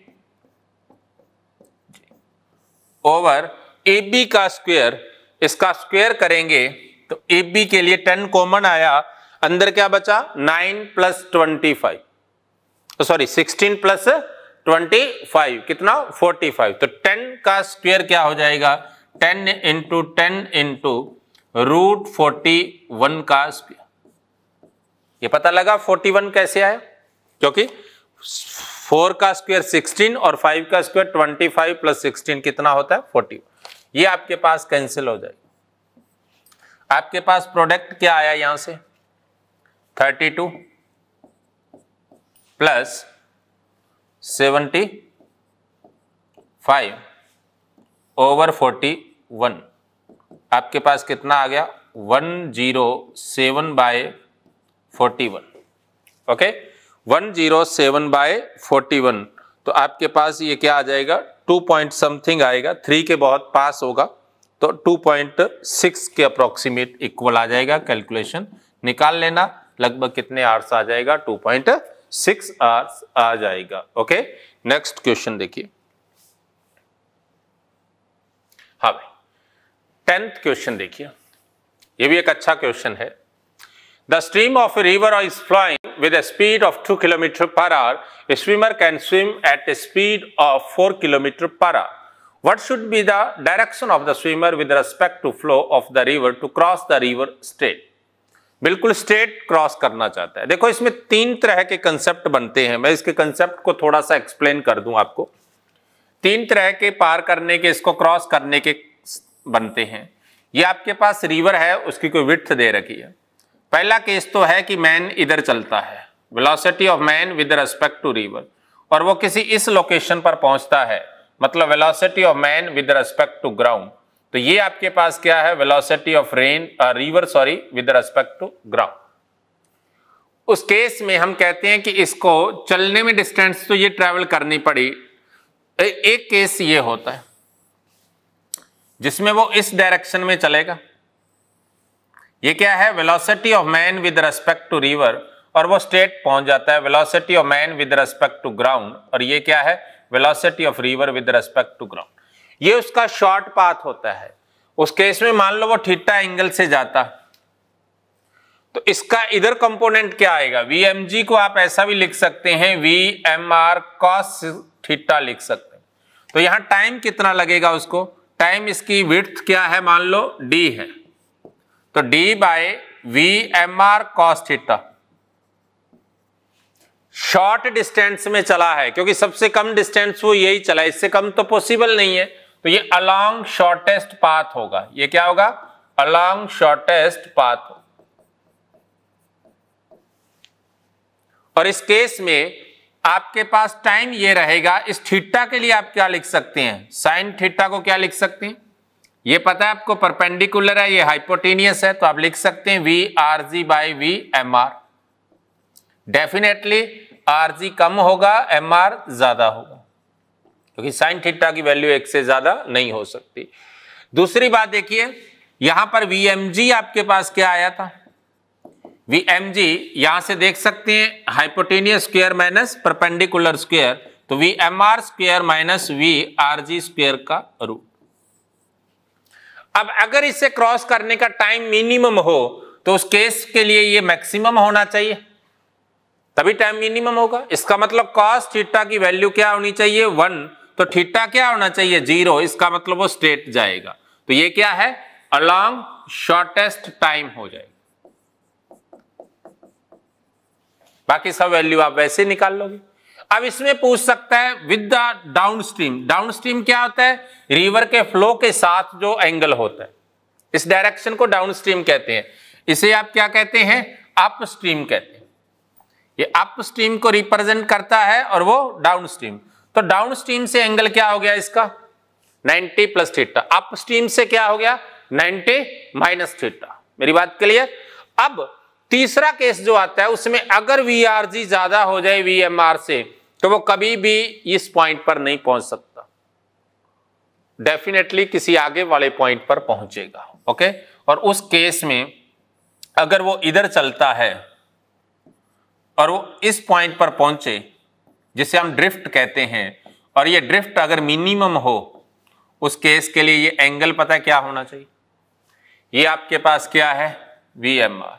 over A B का स्क्वायर, इसका स्क्वायर करेंगे तो ए बी के लिए टेन कॉमन आया, अंदर क्या बचा nine plus twenty five sorry sixteen plus twenty five कितना फोर्टी फाइव, तो टेन का स्क्वायर क्या हो जाएगा ten into ten into root forty one का स्क्वायर। ये पता लगा फोर्टी वन कैसे आया, क्योंकि फोर का स्क्वायर सिक्सटीन और फाइव का square twenty five plus sixteen कितना होता है फोर्टी। ये आपके पास कैंसिल हो जाएगा, आपके पास प्रोडक्ट क्या आया यहां से thirty two plus seventy five over forty one, आपके पास कितना आ गया one zero seven by forty one. Okay one zero seven by forty one, तो आपके पास ये क्या आ जाएगा टू पॉइंट समथिंग आएगा, थ्री के बहुत पास होगा तो टू पॉइंट सिक्स के अप्रोक्सीमेट इक्वल आ जाएगा, कैलकुलेशन निकाल लेना लगभग कितने आवर्स आ जाएगा टू पॉइंट सिक्स आवर्स आ जाएगा। ओके नेक्स्ट क्वेश्चन देखिए, हाँ भाई टेंथ क्वेश्चन देखिए, ये भी एक अच्छा क्वेश्चन है। The stream of a river is flowing with speed of two kilometre per hour, swimmer can swim at speed of four kilometre per hour, what should be the direction of the swimmer with respect to flow of the river to cross the river straight. बिल्कुल स्ट्रेट क्रॉस करना चाहता है। देखो इसमें तीन तरह के कंसेप्ट बनते हैं, मैं इसके कंसेप्ट को थोड़ा सा एक्सप्लेन कर दूं आपको। तीन तरह के पार करने के, इसको क्रॉस करने के बनते हैं। ये आपके पास रिवर है, उसकी कोई विड्थ दे रखी है। पहला केस तो है कि मैन इधर चलता है, velocity of man with respect to river, और वो किसी इस लोकेशन पर पहुंचता है, मतलब velocity of man with respect to ground. तो ये आपके पास क्या है velocity of rain river sorry with respect to ground. उस केस में हम कहते हैं कि इसको चलने में डिस्टेंस तो ये ट्रैवल करनी पड़ी। ए, एक केस ये होता है जिसमें वो इस डायरेक्शन में चलेगा, ये क्या है velocity of man with respect to river, और वो स्ट्रेट पहुंच जाता है velocity of man with respect to ground, और ये क्या है velocity of river with respect to ground. ये उसका शॉर्ट पाथ होता है। उस केस में मान लो वो थीटा एंगल से जाता, तो इसका इधर कंपोनेंट क्या आएगा V M G को आप ऐसा भी लिख सकते हैं V M R cos theta लिख सकते हैं। तो यहां टाइम कितना लगेगा उसको, टाइम इसकी विड्थ क्या है मान लो D है, तो D बाय V M R cos theta. Short distance में चला है क्योंकि सबसे कम डिस्टेंस वो यही चला, इससे कम तो पॉसिबल नहीं है, तो ये अलोंग शॉर्टेस्ट पाथ होगा। ये क्या होगा अलोंग शॉर्टेस्ट पाथ। और इस केस में आपके पास टाइम ये रहेगा, इस थीटा के लिए आप क्या लिख सकते हैं साइन थीटा को क्या लिख सकते हैं, ये पता है आपको परपेंडिकुलर है, ये हाइपोटेनियस है, तो आप लिख सकते हैं V R G by V M R. Definitely R G कम होगा एम आर ज्यादा होगा क्योंकि साइन थीटा की वैल्यू एक से ज्यादा नहीं हो सकती। दूसरी बात देखिए यहां पर V M G आपके पास क्या आया था, V M G यहां से देख सकते हैं hypotenuse square minus perpendicular square, तो V M R square minus V R G square का रूट। अब अगर इसे क्रॉस करने का टाइम मिनिमम हो तो उस केस के लिए ये मैक्सिमम होना चाहिए, तभी टाइम मिनिमम होगा। इसका मतलब कॉस थीटा की वैल्यू क्या होनी चाहिए वन, तो थीटा क्या होना चाहिए जीरो, इसका मतलब वो स्ट्रेट जाएगा। तो ये क्या है अलोंग शॉर्टेस्ट टाइम हो जाएगा, बाकी सब वैल्यू आप वैसे निकाल लोगे। अब इसमें पूछ सकता है with the downstream, downstream क्या होता है रिवर के फ्लो के साथ जो एंगल होता है, इस डायरेक्शन को डाउन स्ट्रीम कहते हैं, इसे आप क्या कहते हैं अप स्ट्रीम कहते हैं। ये अप स्ट्रीम को रिप्रेजेंट करता है और वो डाउन स्ट्रीम, तो डाउन स्ट्रीम से एंगल क्या हो गया इसका ninety plus theta, upstream से क्या हो गया नाइंटी माइनस थीटा। मेरी बात क्लियर। अब तीसरा केस जो आता है उसमें अगर V R G ज्यादा हो जाए V M R से तो वो कभी भी इस पॉइंट पर नहीं पहुंच सकता, डेफिनेटली किसी आगे वाले पॉइंट पर पहुंचेगा। ओके, और उस केस में अगर वो इधर चलता है और वो इस पॉइंट पर पहुंचे जिसे हम ड्रिफ्ट कहते हैं, और ये ड्रिफ्ट अगर मिनिमम हो उस केस के लिए ये एंगल पता है क्या होना चाहिए। ये आपके पास क्या है V M R,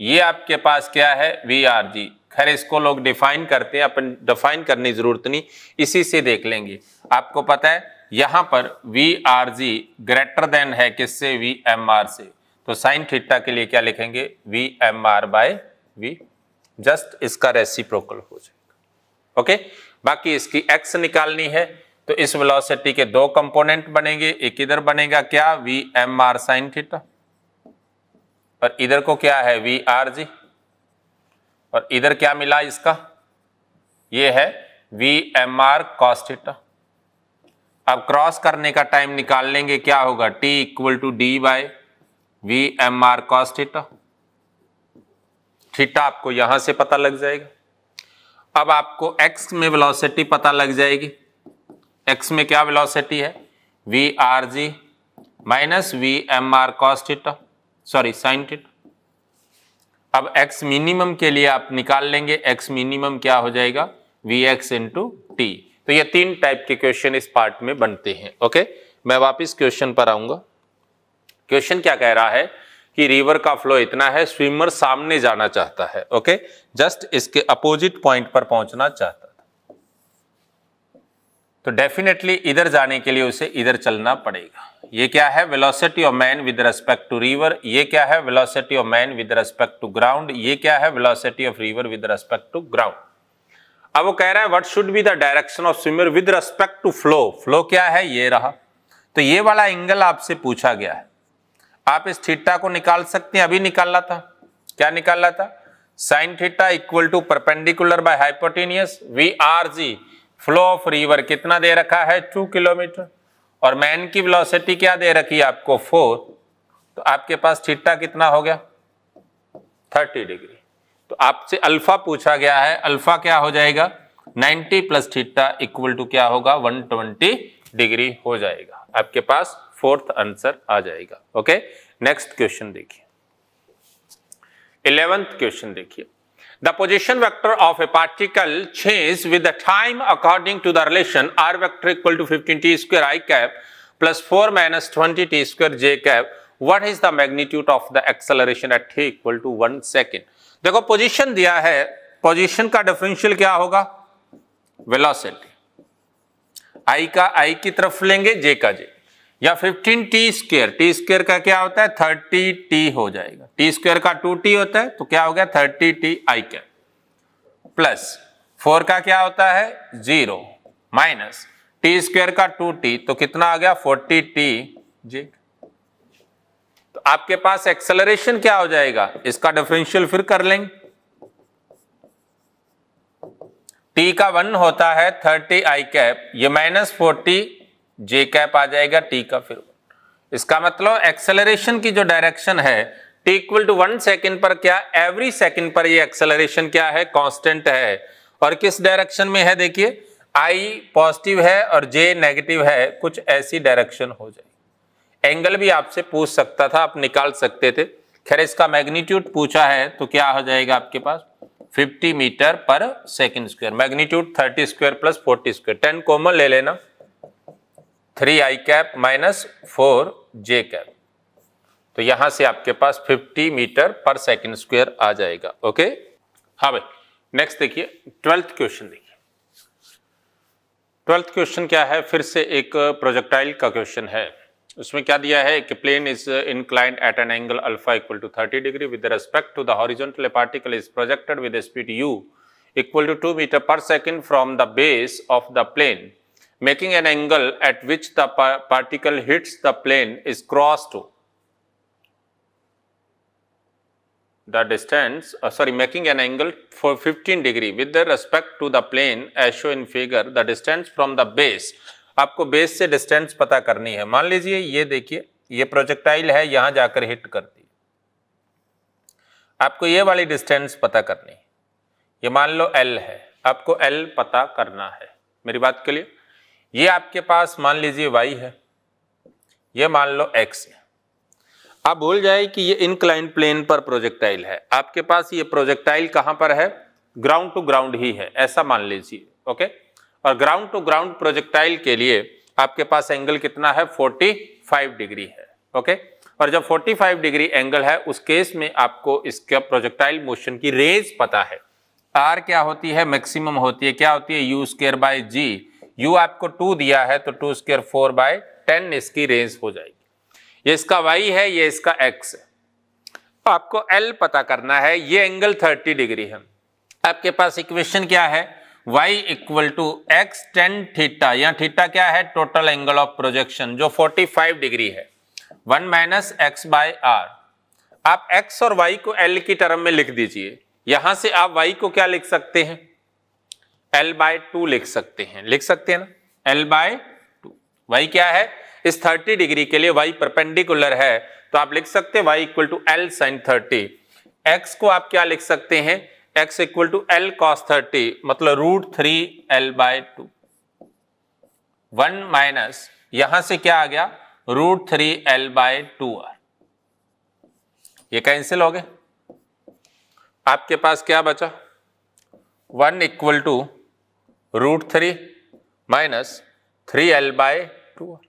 ये आपके पास क्या है V R G। खैर इसको लोग डिफाइन करते हैं, अपन डिफाइन करने की जरूरत नहीं, इसी से देख लेंगे। आपको पता है यहाँ पर V R G greater than है किससे, V M R से। तो साइन थीटा के लिए क्या लिखेंगे, V M R by V, just इसका रेसिप्रोकल हो जाएगा। ओके, बाकी इसकी x निकालनी है तो इस वेलोसिटी के दो कंपोनेंट बनेंगे, एक इधर बनेगा क्या V M R sine theta, और इधर को क्या है V R G, और इधर क्या मिला इसका, ये है V M R cos theta. अब क्रॉस करने का टाइम निकाल लेंगे, क्या होगा t equal to D by V M R cos theta, theta आपको यहां से पता लग जाएगा। अब आपको x में वेलोसिटी पता लग जाएगी, x में क्या वेलोसिटी है V R G minus V M R cos theta sorry sine theta. अब x मिनिमम के लिए आप निकाल लेंगे, x मिनिमम क्या हो जाएगा वी एक्स इंटू टी। तो ये तीन टाइप के क्वेश्चन इस पार्ट में बनते हैं। ओके, मैं वापस क्वेश्चन पर आऊंगा। क्वेश्चन क्या कह रहा है कि रिवर का फ्लो इतना है, स्विमर सामने जाना चाहता है, ओके, जस्ट इसके अपोजिट पॉइंट पर पहुंचना चाहता था, तो डेफिनेटली इधर जाने के लिए उसे इधर चलना पड़ेगा। ये क्या है velocity of man with respect to river, ये क्या है velocity of man with respect to ground, ये क्या है velocity of river with respect to ground. अब वो कह रहा है what should be the direction of swimmer with respect to flow, flow क्या है ये रहा। तो ये वाला एंगल आपसे पूछा गया है, आप इस थीटा को निकाल सकते हैं, अभी निकालना था, क्या निकालना था sine theta equal to perpendicular by hypotenuse V R G. Flow of river कितना दे रखा है टू किलोमीटर, और मैन की वेलोसिटी क्या दे रखी है आपको फोर, तो आपके पास थीटा कितना हो गया थर्टी डिग्री। तो आपसे अल्फा पूछा गया है, अल्फा क्या हो जाएगा ninety plus theta equal to क्या होगा वन ट्वेंटी डिग्री हो जाएगा। आपके पास फोर्थ आंसर आ जाएगा। ओके, नेक्स्ट क्वेश्चन देखिए, इलेवेंथ क्वेश्चन देखिए। The position vector of a particle change with the time according to the relation R vector equal to fifteen T square I cap plus four minus twenty T square J cap, what is the magnitude of the acceleration at T equal to one second. देखो पोजीशन दिया है, पोजीशन का डिफरेंशियल क्या होगा वेलोसिटी, आई का आई की तरफ लेंगे, जे का जे, या fifteen T square, T square का क्या होता है थर्टी टी हो जाएगा, टी स्क्वायर का टू टी होता है तो क्या हो गया thirty T I cap, plus four का क्या होता है जीरो माइनस टी स्क्वायर का टू टी तो कितना आ गया फोर्टी टी जे। तो आपके पास एक्सेलरेशन क्या हो जाएगा, इसका डिफरेंशियल फिर कर लेंगे, टी का वन होता है थर्टी आई कैप, ये माइनस फोर्टी जे कैप आ जाएगा, टी का फिर वन। इसका मतलब एक्सेलरेशन की जो डायरेक्शन है T equal to one second पर क्या एवरी सेकेंड पर ये एक्सेलरेशन क्या है कांस्टेंट है, और किस डायरेक्शन में है देखिए, आई पॉजिटिव है और जे नेगेटिव है, कुछ ऐसी डायरेक्शन हो जाएगी। एंगल भी आपसे पूछ सकता था, आप निकाल सकते थे, खैर इसका मैग्नीट्यूड पूछा है तो क्या हो जाएगा आपके पास fifty metre per second square, magnitude thirty square plus forty square, ten common ले लेना, three I cap minus four J cap, तो यहां से आपके पास fifty metre per second square आ जाएगा। ओके, हाँ भाई नेक्स्ट देखिए, ट्वेल्थ क्वेश्चन देखिए। ट्वेल्थ क्वेश्चन क्या है, फिर से एक प्रोजेक्टाइल का क्वेश्चन है, उसमें क्या दिया है कि plane is inclined at an angle alpha equal to thirty degree with respect to the horizontal particle is projected with speed u equal to two metre per second from the base of the plane making an angle at which the particle hits the plane is crossed the distance sorry making an angle for fifteen degree with respect to the plane as show in figure the distance from the base. आपको बेस से डिस्टेंस पता करनी है। मान लीजिए ये देखिए ये प्रोजेक्टाइल है, यहां जाकर हिट करती है, आपको ये वाली डिस्टेंस पता करनी है। ये मान लो एल है, आपको एल पता करना है, मेरी बात के लिए। ये आपके पास मान लीजिए वाई है, ये मान लो एक्स है। आप भूल जाए कि ये इनक्लाइंड प्लेन पर प्रोजेक्टाइल है, आपके पास ये प्रोजेक्टाइल कहां पर है, ग्राउंड टू ग्राउंड ही है, ऐसा मान लीजिए ओके। और ग्राउंड टू ग्राउंड प्रोजेक्टाइल के लिए आपके पास एंगल कितना है, पैंतालीस डिग्री है ओके। और जब पैंतालीस डिग्री एंगल है उस केस में आपको इसका प्रोजेक्टाइल मोशन की रेंज पता है। आर क्या होती है, मैक्सिमम होती है, क्या होती है, u square by g. U आपको टू दिया है तो two square four by ten इसकी रेंज हो जाएगी। ये इसका वाई है, ये इसका एक्स है। आपको एल पता करना है, ये एंगल तीस डिग्री है। आपके पास इक्वेशन क्या है, y equal to x tan theta, यहाँ थीटा क्या है, टोटल एंगल ऑफ प्रोजेक्शन जो पैंतालीस डिग्री है, one minus x by are. आप एक्स और वाई को एल की टर्म में लिख दीजिए, यहां से आप वाई को क्या लिख सकते हैं, एल बाय टू लिख सकते हैं, लिख सकते हैं ना, एल बाय टू। वाई क्या है, इस तीस डिग्री के लिए वाई परपेंडिकुलर है तो आप लिख सकते हैं y equal to L sine thirty. X को आप क्या लिख सकते हैं, x equal to L cos thirty, मतलब root three L by two. One minus यहां से क्या आ गया, root three L by two R, ये कैंसिल हो गए। आपके पास क्या बचा, one equal to root three minus three L by two R.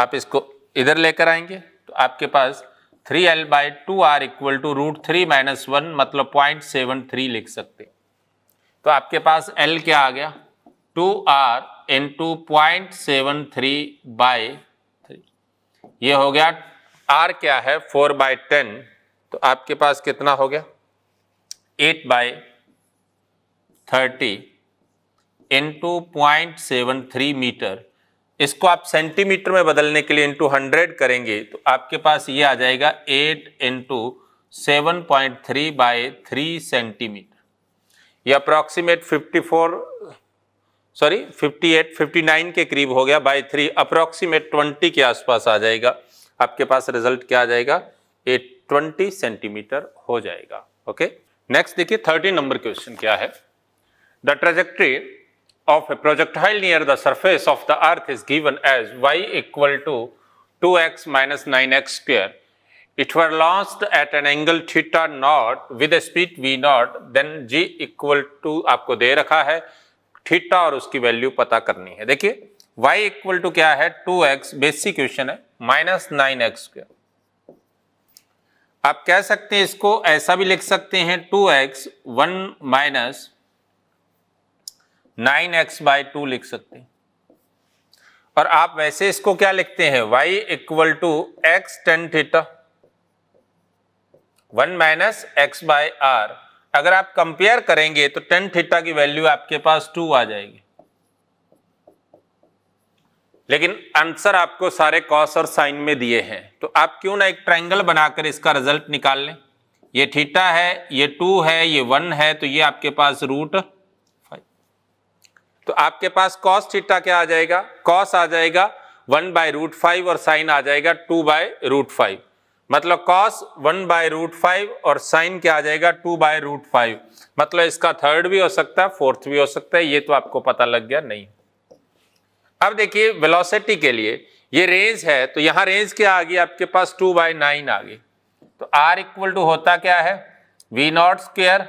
आप इसको इधर लेकर आएंगे तो आपके पास three L by two R equal to root three minus one, मतलब पॉइंट सेवन थ्री लिख सकते। तो आपके पास एल क्या आ गया, two R in two point seven three by three, ये हो गया। आर क्या है, फोर बाई टेन, तो आपके पास कितना हो गया, eight by thirty in two point seven three metre. इसको आप सेंटीमीटर में बदलने के लिए इंटू हंड्रेड करेंगे तो आपके पास ये आ जाएगा eight into seven point three by three centimetre. ये approximate fifty four sorry fifty eight fifty nine के करीब हो गया, बाई थ्री अप्रॉक्सीमेट ट्वेंटी के आसपास आ जाएगा। आपके पास रिजल्ट क्या आ जाएगा, एट ट्वेंटी सेंटीमीटर हो जाएगा ओके। नेक्स्ट देखिए थर्टीन नंबर क्वेश्चन क्या है, the trajectory of a projectile near the surface of the earth is given as y equal to two x minus nine x square. It were launched at an angle theta naught with a speed v naught, then g equal to आपको दे रखा है थीटा और उसकी वैल्यू पता करनी है। देखिए y इक्वल टू क्या है, टू एक्स, बेसिक क्वेश्चन है, माइनस नाइन एक्स स्क्वायर। आप कह सकते हैं इसको ऐसा भी लिख सकते हैं, two x one minus nine x by two लिख सकते हैं। और आप वैसे इसको क्या लिखते हैं, y equal to x tan theta one minus x by R. अगर आप कंपेयर करेंगे तो टेन थीटा की वैल्यू आपके पास टू आ जाएगी, लेकिन आंसर आपको सारे कॉस और साइन में दिए हैं। तो आप क्यों ना एक ट्रायंगल बनाकर इसका रिजल्ट निकाल लें। ये थीटा है, ये टू है, ये वन है, तो ये आपके पास रूट। तो आपके पास कॉस थीटा क्या आ जाएगा, कॉस आ जाएगा वन बाय रूट फाइव और साइन आ जाएगा टू बाय रूट फाइव, मतलब cos one by root five और साइन क्या आ जाएगा, टू बाय रूट फाइव। मतलब इसका थर्ड भी हो सकता है, फोर्थ भी हो सकता है, ये तो आपको पता लग गया। नहीं, अब देखिए वेलोसिटी के लिए ये रेंज है, तो यहाँ रेंज क्या आ गई आपके पास, टू बाय नाइन आ गई। तो आर इक्वल टू होता क्या है, v naught square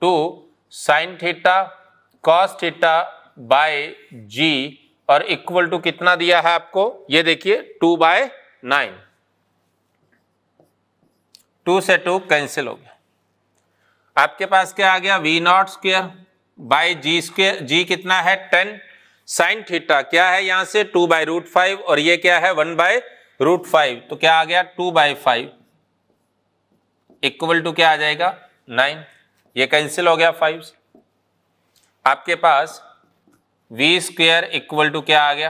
two sine theta cos theta by g, और इक्वल टू कितना दिया है आपको, ये देखिए टू बाय नाइन। टू से टू कैंसिल हो गया, आपके पास क्या आ गया, v naught square by g square. G कितना है, टेन। साइन थीटा क्या है यहां से, टू बाय रूट फाइव, और ये क्या है, वन बाय रूट फाइव। तो क्या आ गया, two by five equal to क्या आ जाएगा, नाइन। ये कैंसिल हो गया फाइव से, आपके पास वी स्क्वेयर इक्वल टू क्या आ गया,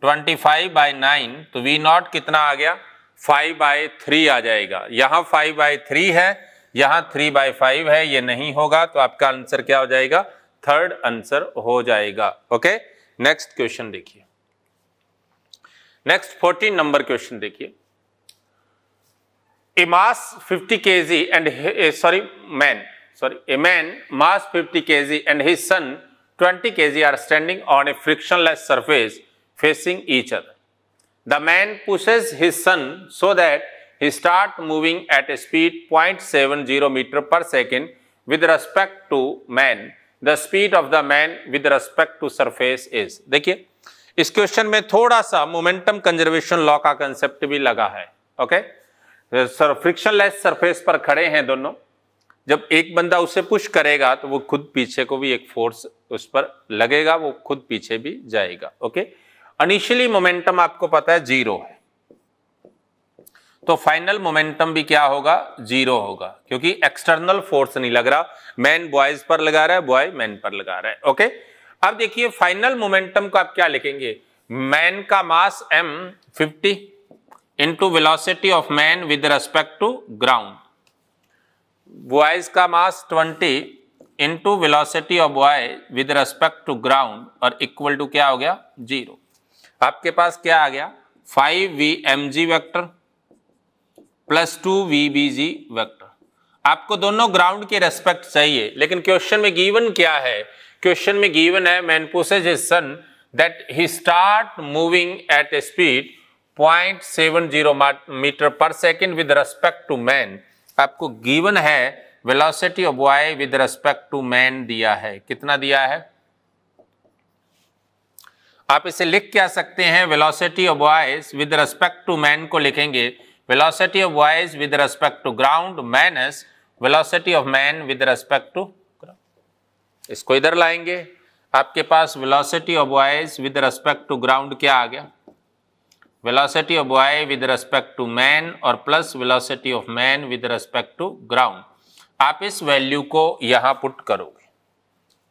ट्वेंटी फाइव बाय नाइन। तो वी नॉट कितना आ गया, फाइव बाय थ्री आ जाएगा। यहाँ फाइव बाय थ्री है, यहाँ थ्री बाय फाइव है, ये नहीं होगा। तो आपका आंसर क्या हो जाएगा, थर्ड आंसर हो जाएगा ओके। नेक्स्ट क्वेश्चन देखिए, नेक्स्ट फोर्टीन नंबर क्वेश्चन देखिए। A mass fifty kg and sorry man Sorry, a man mass fifty kilograms and his son twenty kilograms are standing on a frictionless surface facing each other. The man pushes his son so that he starts moving at a speed zero point seven zero meters per second with respect to man. The speed of the man with respect to surface is. देखिए इस क्वेश्चन में थोड़ा सा मोमेंटम कंजर्वेशन लॉ का कंसेप्ट भी लगा है. ओके, फ्रिक्शनलेस सरफेस पर खड़े हैं दोनों. जब एक बंदा उसे पुश करेगा तो वो खुद पीछे को भी एक फोर्स उस पर लगेगा, वो खुद पीछे भी जाएगा. ओके, इनिशियली मोमेंटम आपको पता है जीरो है, तो फाइनल मोमेंटम भी क्या होगा, जीरो होगा, क्योंकि एक्सटर्नल फोर्स नहीं लग रहा. मैन बॉयज पर लगा रहा है, बॉय मैन पर लगा रहा है. ओके, अब देखिए फाइनल मोमेंटम को आप क्या लिखेंगे, मैन का mass m fifty into velocity of man with respect to ground, boys का mass twenty into velocity of boy with respect to ground, और इक्वल टू क्या हो गया, जीरो. आपके पास क्या आ गया, five v m g vector plus two v b g vector. आपको दोनों ग्राउंड के रेस्पेक्ट चाहिए, लेकिन क्वेश्चन में गिवन क्या है, क्वेश्चन में गिवन है man pushes his son that he start moving at a speed point seven zero metre per second with respect to man. आपको गिवन है velocity of boy with respect to man दिया है, कितना दिया है. आप इसे लिख क्या सकते हैं, velocity of boys with respect to man को लिखेंगे velocity of boys with respect to ground minus velocity of man with respect to ground. इसको इधर लाएंगे, आपके पास velocity of boys with respect to ground क्या आ गया, velocity of boy with respect to man और plus velocity of man with respect to ground. आप इस वैल्यू को यहाँ पुट करोगे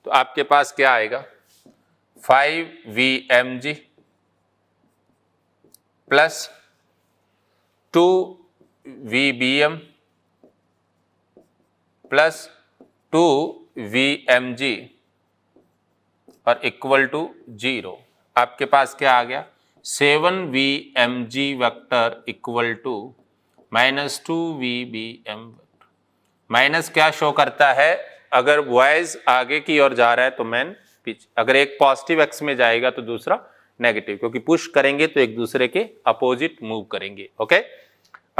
तो आपके पास क्या आएगा, five v m g plus two v b m plus two v m g और इक्वल टू जीरो. आपके पास क्या आ गया, seven v m g vector equal to minus two v b m vector. Minus क्या शो करता है, अगर बॉयज आगे की ओर जा रहा है तो मैन पीछे, अगर एक पॉजिटिव एक्स में जाएगा तो दूसरा नेगेटिव, क्योंकि पुश करेंगे तो एक दूसरे के अपोजिट मूव करेंगे. ओके,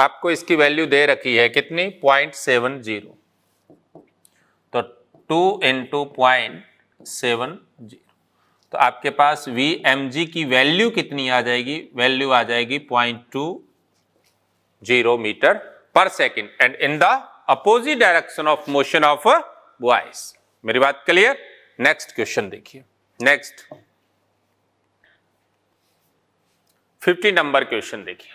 आपको इसकी वैल्यू दे रखी है कितनी, पॉइंट सेवन जीरो, तो two into point seven zero, तो आपके पास वी एम जी की वैल्यू कितनी आ जाएगी, वैल्यू आ जाएगी point two zero metre per second and in the opposite direction of motion of boys. मेरी बात क्लियर. नेक्स्ट क्वेश्चन देखिए, नेक्स्ट फिफ्टी नंबर क्वेश्चन देखिए.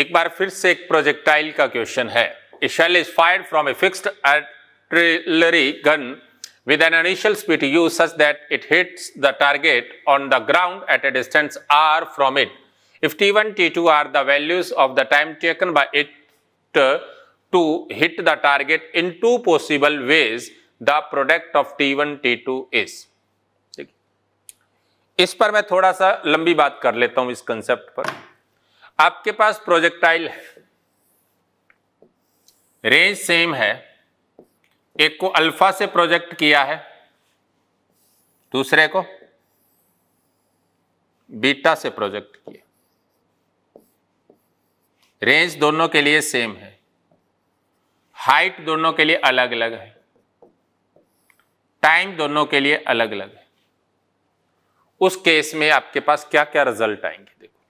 एक बार फिर से एक प्रोजेक्टाइल का क्वेश्चन है. A shell is fired from a fixed artillery gun with an initial speed u such that it hits the target on the ground at a distance R from it. If t one t two are the values of the time taken by it to hit the target in two possible ways, The product of T one T two is. ठीक, इस पर मैं थोड़ा सा लंबी बात कर लेता हूं. इस कंसेप्ट पर आपके पास प्रोजेक्टाइल है, रेंज सेम है, एक को अल्फा से प्रोजेक्ट किया है, दूसरे को बीटा से प्रोजेक्ट किया, रेंज दोनों के लिए सेम है, हाइट दोनों के लिए अलग अलग है, टाइम दोनों के लिए अलग अलग है. उस केस में आपके पास क्या क्या रिजल्ट आएंगे, देखो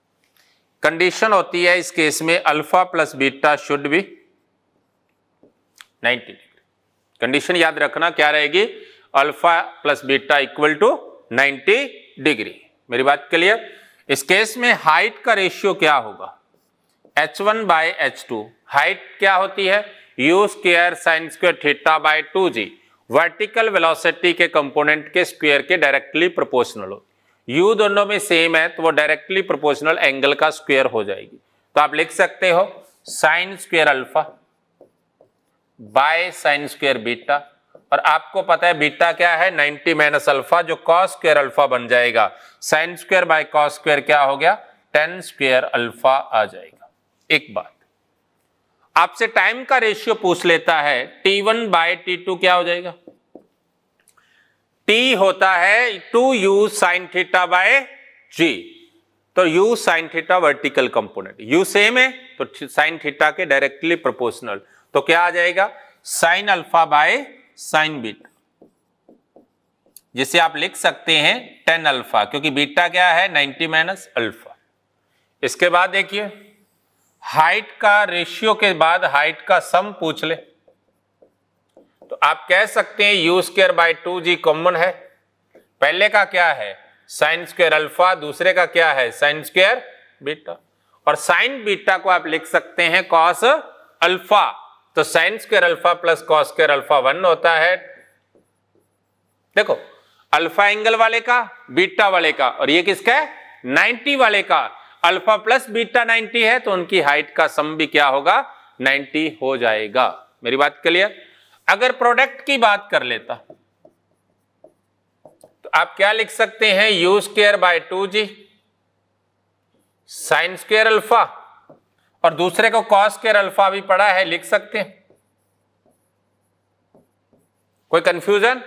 कंडीशन होती है इस केस में alpha plus beta should be ninety degree. Condition याद रखना क्या रहेगी, alpha plus beta equal to ninety degree. मेरी बात क्लियर. इस केस में हाइट का रेशियो क्या होगा, h one by h two. Height क्या होती है, u square sine square theta by two g, vertical velocity के कंपोनेंट के स्क्वायर के डायरेक्टली प्रोपोर्शनल हो. यू दोनों में सेम है तो वो डायरेक्टली प्रोपोर्शनल एंगल का स्क्वायर हो जाएगी. तो आप लिख सकते हो sine square alpha by sine square beta, और आपको पता है बीटा क्या है, नाइंटी माइनस अल्फा, जो कॉस स्क्वायर अल्फा बन जाएगा. Sine square by cos square क्या हो गया, टेन स्क्वायर अल्फा आ जाएगा. एक बात आपसे टाइम का रेशियो पूछ लेता है, t one by T two क्या हो जाएगा, टी होता है two u sine theta by g, तो u sine theta vertical component, u same है तो साइन थीटा के डायरेक्टली प्रोपोर्शनल, तो क्या आ जाएगा sine alpha by sine beta, जिसे आप लिख सकते हैं टेन अल्फा, क्योंकि बीटा क्या है नाइंटी माइनस अल्फा। इसके बाद देखिए हाइट का रेशियो के बाद हाइट का सम पूछ ले, तो आप कह सकते हैं u square by two g common है, पहले का क्या है साइन स्क्वायर अल्फा, दूसरे का क्या है साइन स्क्वायर बीटा, और साइन बीटा को आप लिख सकते हैं कॉस अल्फा, तो sine square alpha plus cos square alpha one होता है। देखो अल्फा एंगल वाले का, बीटा वाले का, और ये किसका है नाइंटी वाले का, अल्फा प्लस बीटा नाइंटी है तो उनकी हाइट का सम भी क्या होगा नाइंटी हो जाएगा। मेरी बात क्लियर। अगर प्रोडक्ट की बात कर लेता तो आप क्या लिख सकते हैं u square by two g sine square alpha, और दूसरे को कॉस स्क्वायर अल्फा भी पड़ा है, लिख सकते हैं, कोई कंफ्यूजन।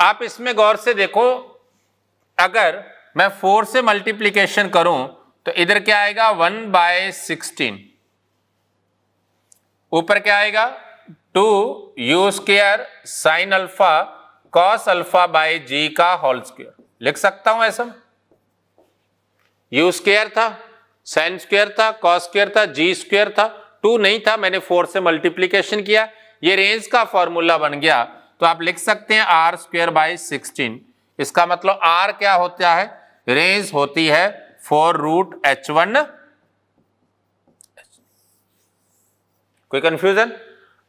आप इसमें गौर से देखो, अगर मैं फोर से मल्टीप्लीकेशन करूं तो इधर क्या आएगा वन बाय सिक्सटीन, ऊपर क्या आएगा two u square sine alpha cos alpha by g का होल स्क्वायर, लिख सकता हूं ऐसा। यू स्क्वायर था, साइन स्क्वायर था, कॉस स्क्वायर था, जी स्क्वायर था, टू नहीं था, मैंने फोर से मल्टीप्लीकेशन किया, ये रेंज का फॉर्मूला बन गया। तो आप लिख सकते हैं आर स्क्वायर बाय सिक्सटीन, इसका मतलब आर क्या होता है रेंज होती है फोर रूट एच वन। कोई कंफ्यूजन।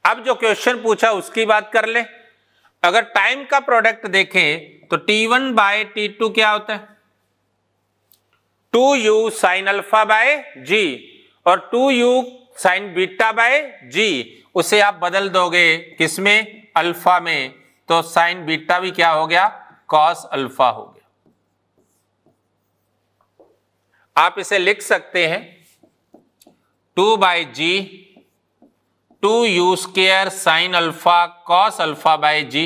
अब जो क्वेश्चन पूछा उसकी बात कर ले, अगर टाइम का प्रोडक्ट देखें तो T one by T two क्या होता है two u sine alpha by g, और two u sine beta by g, उसे आप बदल दोगे किसमें अल्फा में, तो साइन बीटा भी क्या हो गया कॉस अल्फा हो गया। आप इसे लिख सकते हैं two by g two u square sine alpha cos alpha by g,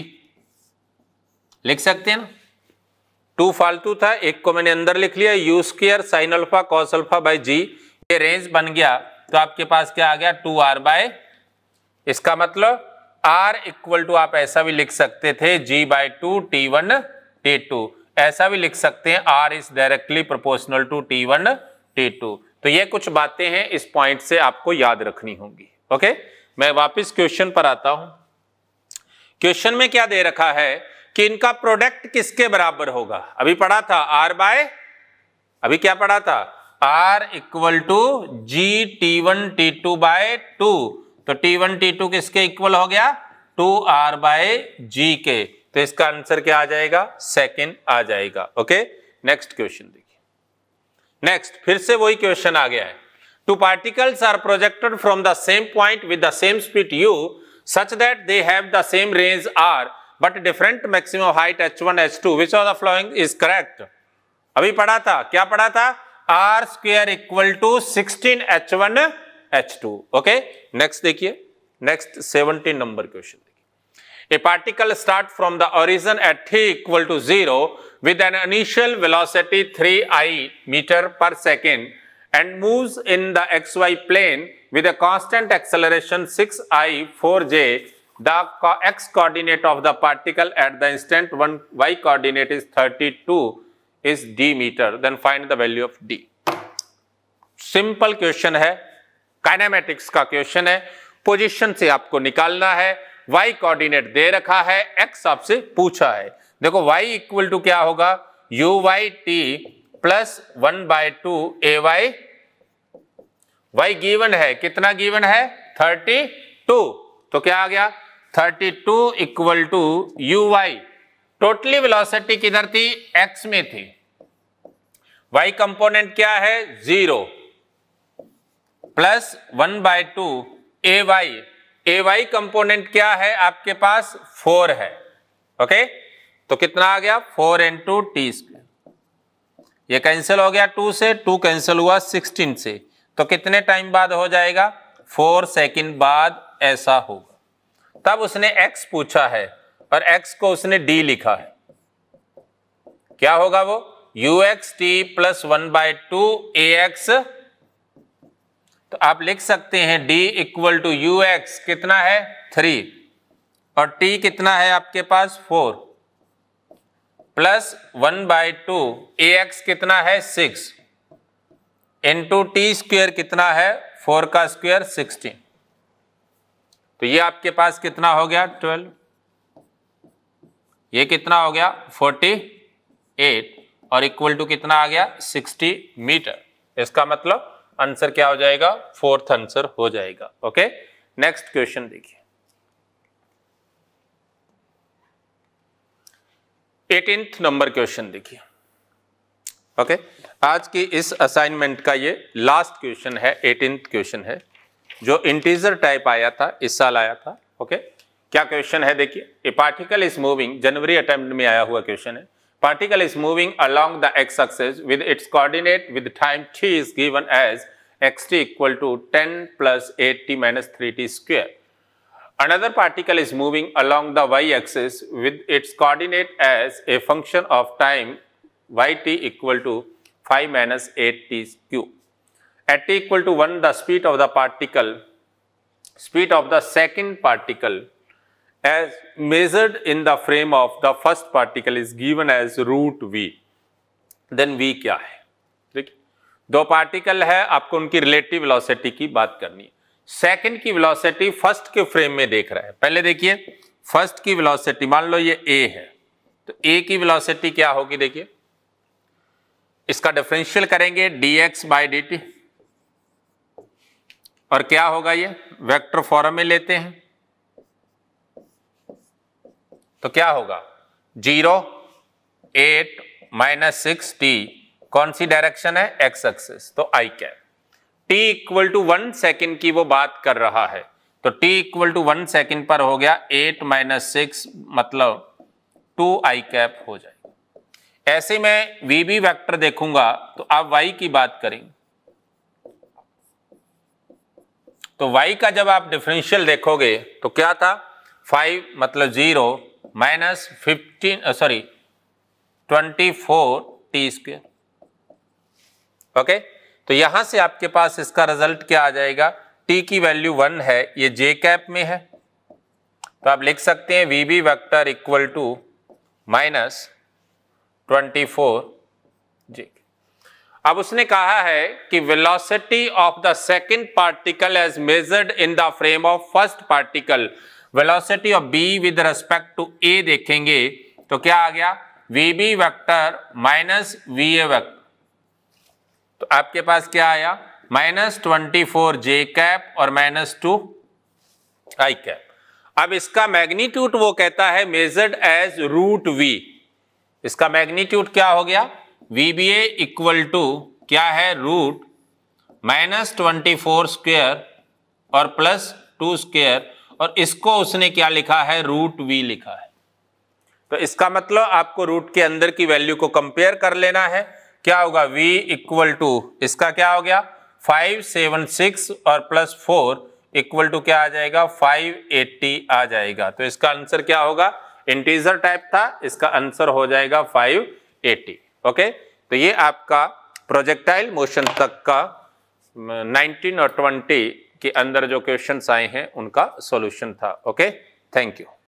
लिख सकते हैं ना, टू फालतू था एक को मैंने अंदर लिख लिया, u square sine alpha cos alpha by g, ये रेंज बन गया। तो आपके पास क्या आ गया टू आर बाय, इसका मतलब आर इक्वल टू आप ऐसा भी लिख सकते थे g by two t one t two, ऐसा भी लिख सकते हैं R is directly proportional to t one t two. तो ये कुछ बातें हैं इस पॉइंट से आपको याद रखनी होंगी। ओके, मैं वापस क्वेश्चन पर आता हूं। क्वेश्चन में क्या दे रखा है कि इनका प्रोडक्ट किसके बराबर होगा, अभी पढ़ा था आर बाय, अभी क्या पढ़ा था R equal to g t one t two by two, तो टी वन टी टू किसके इक्वल हो गया टू आर बाय जी के, तो इसका आंसर क्या आ जाएगा सेकंड आ जाएगा। ओके, नेक्स्ट क्वेश्चन देखिए। नेक्स्ट फिर से वही क्वेश्चन आ गया है, two particles are projected from the same point with the same speed u such that they have the same range r but different maximum height H one H two, which of the following is correct. अभी पढ़ा था, क्या पढ़ा था are square equal to sixteen H one H two. Okay, next देखिए, नेक्स्ट सेवनटीन नंबर क्वेश्चन देखिए। A particle start from the origin at three equal to zero with an initial velocity three I metre per second and moves in the x Y plane with a constant acceleration six I four J, the x coordinate of the particle at the instant one, Y coordinate is thirty two is D metre, then find the value of D. Simple question है, काइनेमेटिक्स का क्वेश्चन है, पोजीशन से आपको निकालना है, y कोऑर्डिनेट दे रखा है, x आपसे पूछा है। देखो y इक्वल टू क्या होगा u y t plus one by two a y, y given है, कितना गिवन है थर्टी टू, तो क्या आ गया thirty two equal to u y. Totally velocity किधर थी x में थी, y कंपोनेंट क्या है zero plus one by two a y, a y component क्या है आपके पास फोर है। ओके, तो कितना आ गया फोर इंटू टी स्क्वायर, ये कैंसिल हो गया टू से, टू कैंसिल हुआ सिक्सटीन से, तो कितने टाइम बाद हो जाएगा फोर सेकंड बाद ऐसा होगा। तब उसने एक्स पूछा है और एक्स को उसने डी लिखा है, क्या होगा वो u x t plus one by two a x, तो आप लिख सकते हैं d equal to u x कितना है थ्री और टी कितना है आपके पास four plus one by two a x कितना है सिक्स इंटू टी स्क्वेयर कितना है फोर का स्क्वेयर सिक्सटीन। तो ये आपके पास कितना हो गया ट्वेल्व, ये कितना हो गया फोर्टी एट और इक्वल टू कितना आ गया सिक्सटी मीटर। इसका मतलब आंसर क्या हो जाएगा, फोर्थ आंसर हो जाएगा। ओके नेक्स्ट क्वेश्चन देखिए एटीन्थ नंबर क्वेश्चन देखिए। ओके आज की इस असाइनमेंट का ये लास्ट क्वेश्चन है, एटीन्थ क्वेश्चन है जो इंटीजर टाइप आया था इस साल आया था। ओके क्या क्वेश्चन है देखिए, ए पार्टिकल इज मूविंग, जनवरी अटेम्प्ट में आया हुआ क्वेश्चन है। Particle is moving along the x-axis with its coordinate with time t is given as xt equal to ten plus eight t minus three t square. Another particle is moving along the y-axis with its coordinate as a function of time yt equal to five minus eight t cube. At t equal to one, the speed of the particle, speed of the second particle as measured in the frame of the first particle is given as root v, then v क्या है। देखिए दो पार्टिकल है, आपको उनकी रिलेटिव वेलोसिटी की बात करनी है। सेकंड की वेलोसिटी फर्स्ट के फ्रेम में देख रहा है, पहले देखिए फर्स्ट की वेलोसिटी मान लो ये a है तो a की वेलोसिटी क्या होगी, देखिए इसका डिफरेंशियल करेंगे dx बाय dt और क्या होगा, ये वेक्टर फॉर्म में लेते हैं तो क्या होगा zero eight minus six t, कौन सी डायरेक्शन है एक्स एक्सिस, तो i cap. T equal to one second की वो बात कर रहा है तो t equal to one second पर हो गया एट माइनस सिक्स मतलब टू आई कैप हो जाएगा। ऐसे में वी बी वैक्टर देखूंगा तो आप वाई की बात करेंगे तो वाई का जब आप डिफरेंशियल देखोगे तो क्या था फाइव मतलब zero minus fifteen sorry twenty four t square. Okay तो यहां से आपके पास इसका रिजल्ट क्या आ जाएगा, टी की वैल्यू वन है, ये जे कैप में है तो आप लिख सकते हैं v B vector equal to minus twenty four j. अब उसने कहा है कि velocity of the second particle as measured in the frame of first particle, velocity of b with respect to a देखेंगे तो क्या आ गया v B vector minus v a vector, तो आपके पास क्या आया माइनस ट्वेंटी फोर जे कैप और माइनस टू आई कैप। अब इसका मैग्नीट्यूड वो कहता है मेजर्ड एज रूट वी, इसका मैग्नीट्यूड क्या हो गया v b a equal to क्या है root minus twenty four square और प्लस टू स्क्वेयर और इसको उसने क्या लिखा है रूट वी लिखा है। तो इसका मतलब आपको रूट के अंदर की वैल्यू को कंपेयर कर लेना है, क्या होगा v इक्वल टू इसका क्या हो गया फाइव सेवन सिक्स और प्लस फोर इक्वल टू क्या आ जाएगा फाइव एटी आ जाएगा। तो इसका आंसर क्या होगा, इंटीजर टाइप था, इसका आंसर हो जाएगा फाइव एटी। ओके तो ये आपका प्रोजेक्टाइल मोशन तक का नाइनटीन और ट्वेंटी के अंदर जो क्वेश्चंस आए हैं उनका सॉल्यूशन था। Okay thank you.